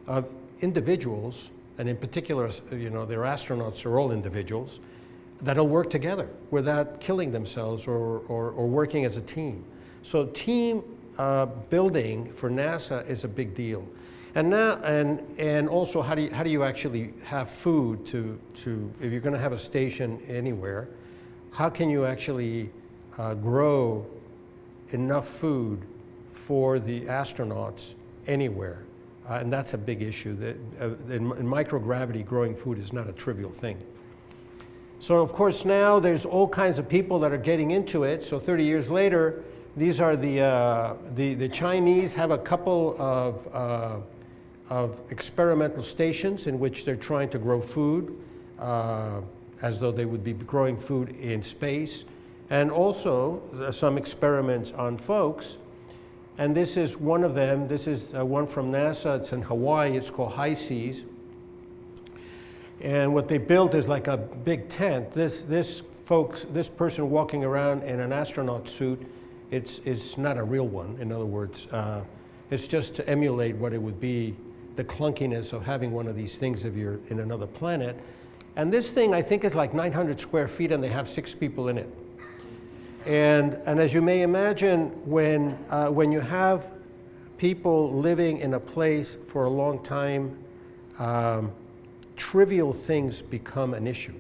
of individuals, and in particular, you know, their astronauts are all individuals, that'll work together without killing themselves or, or, or working as a team. So team uh, building for NASA is a big deal. And, now, and, and also, how do, you, how do you actually have food to, to if you're going to have a station anywhere, how can you actually uh, grow enough food for the astronauts anywhere? Uh, and that's a big issue. That, uh, in, in microgravity, growing food is not a trivial thing. So of course now there's all kinds of people that are getting into it. So thirty years later, these are the uh, the, the Chinese have a couple of uh, of experimental stations in which they're trying to grow food, uh, as though they would be growing food in space, and also some experiments on folks. And this is one of them. This is uh, one from NASA. It's in Hawaii. It's called High Seas. And what they built is like a big tent. This, this, folks, this person walking around in an astronaut suit, it's, it's not a real one, in other words. Uh, it's just to emulate what it would be, the clunkiness of having one of these things if you're in another planet. And this thing, I think, is like nine hundred square feet, and they have six people in it. And, and as you may imagine, when, uh, when you have people living in a place for a long time, um, trivial things become an issue.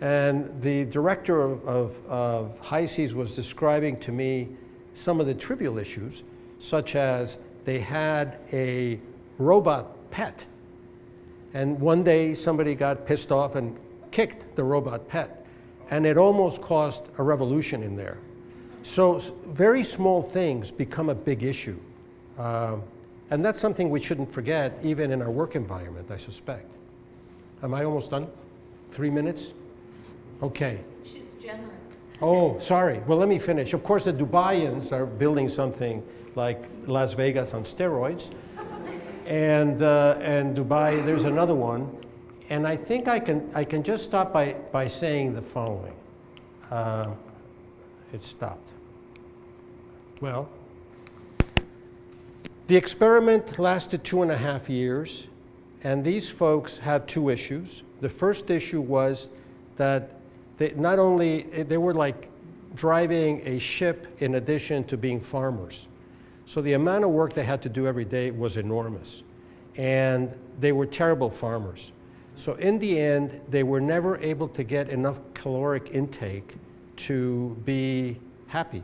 And the director of, of, of High Seas was describing to me some of the trivial issues, such as they had a robot pet. And one day somebody got pissed off and kicked the robot pet. And it almost caused a revolution in there. So very small things become a big issue. Uh, And that's something we shouldn't forget, even in our work environment, I suspect. Am I almost done? Three minutes? OK. She's generous. Oh, sorry. Well, let me finish. Of course, the Dubaians are building something like Las Vegas on steroids. And, uh, and Dubai, there's another one. And I think I can, I can just stop by, by saying the following. Uh, it stopped. Well, the experiment lasted two and a half years, and these folks had two issues. The first issue was that they not only, they were like driving a ship in addition to being farmers. So the amount of work they had to do every day was enormous. And they were terrible farmers. So in the end, they were never able to get enough caloric intake to be happy.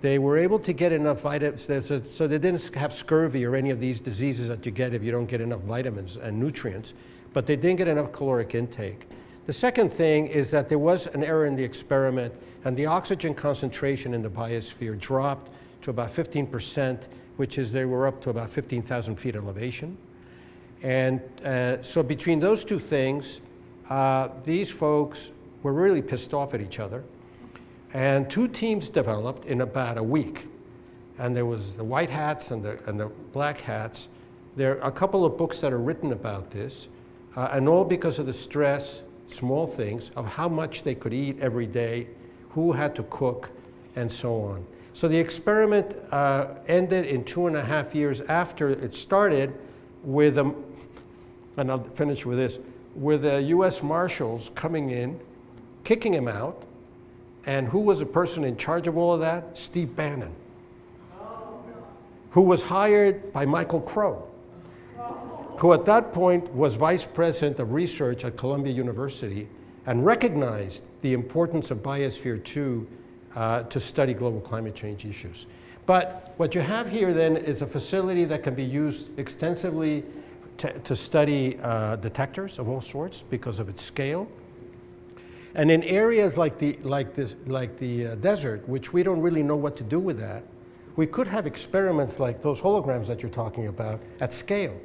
They were able to get enough vitamins, so they didn't have scurvy or any of these diseases that you get if you don't get enough vitamins and nutrients, but they didn't get enough caloric intake. The second thing is that there was an error in the experiment, and the oxygen concentration in the biosphere dropped to about fifteen percent, which is they were up to about fifteen thousand feet elevation. And uh, so between those two things, uh, these folks were really pissed off at each other. And two teams developed in about a week. And there was the white hats and the, and the black hats. There are a couple of books that are written about this, uh, and all because of the stress, small things, of how much they could eat every day, who had to cook, and so on. So the experiment uh, ended in two and a half years after it started, with a, and I'll finish with this, with the U S Marshals coming in, kicking him out, and who was the person in charge of all of that? Steve Bannon, oh, no. who was hired by Michael Crow, oh. who at that point was vice president of research at Columbia University and recognized the importance of Biosphere two uh, to study global climate change issues. But what you have here then is a facility that can be used extensively to, to study uh, detectors of all sorts because of its scale. And in areas like the, like this, like the uh, desert, which we don't really know what to do with that, we could have experiments like those holograms that you're talking about at scale,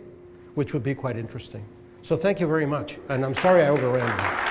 which would be quite interesting. So thank you very much. And I'm sorry I overran you.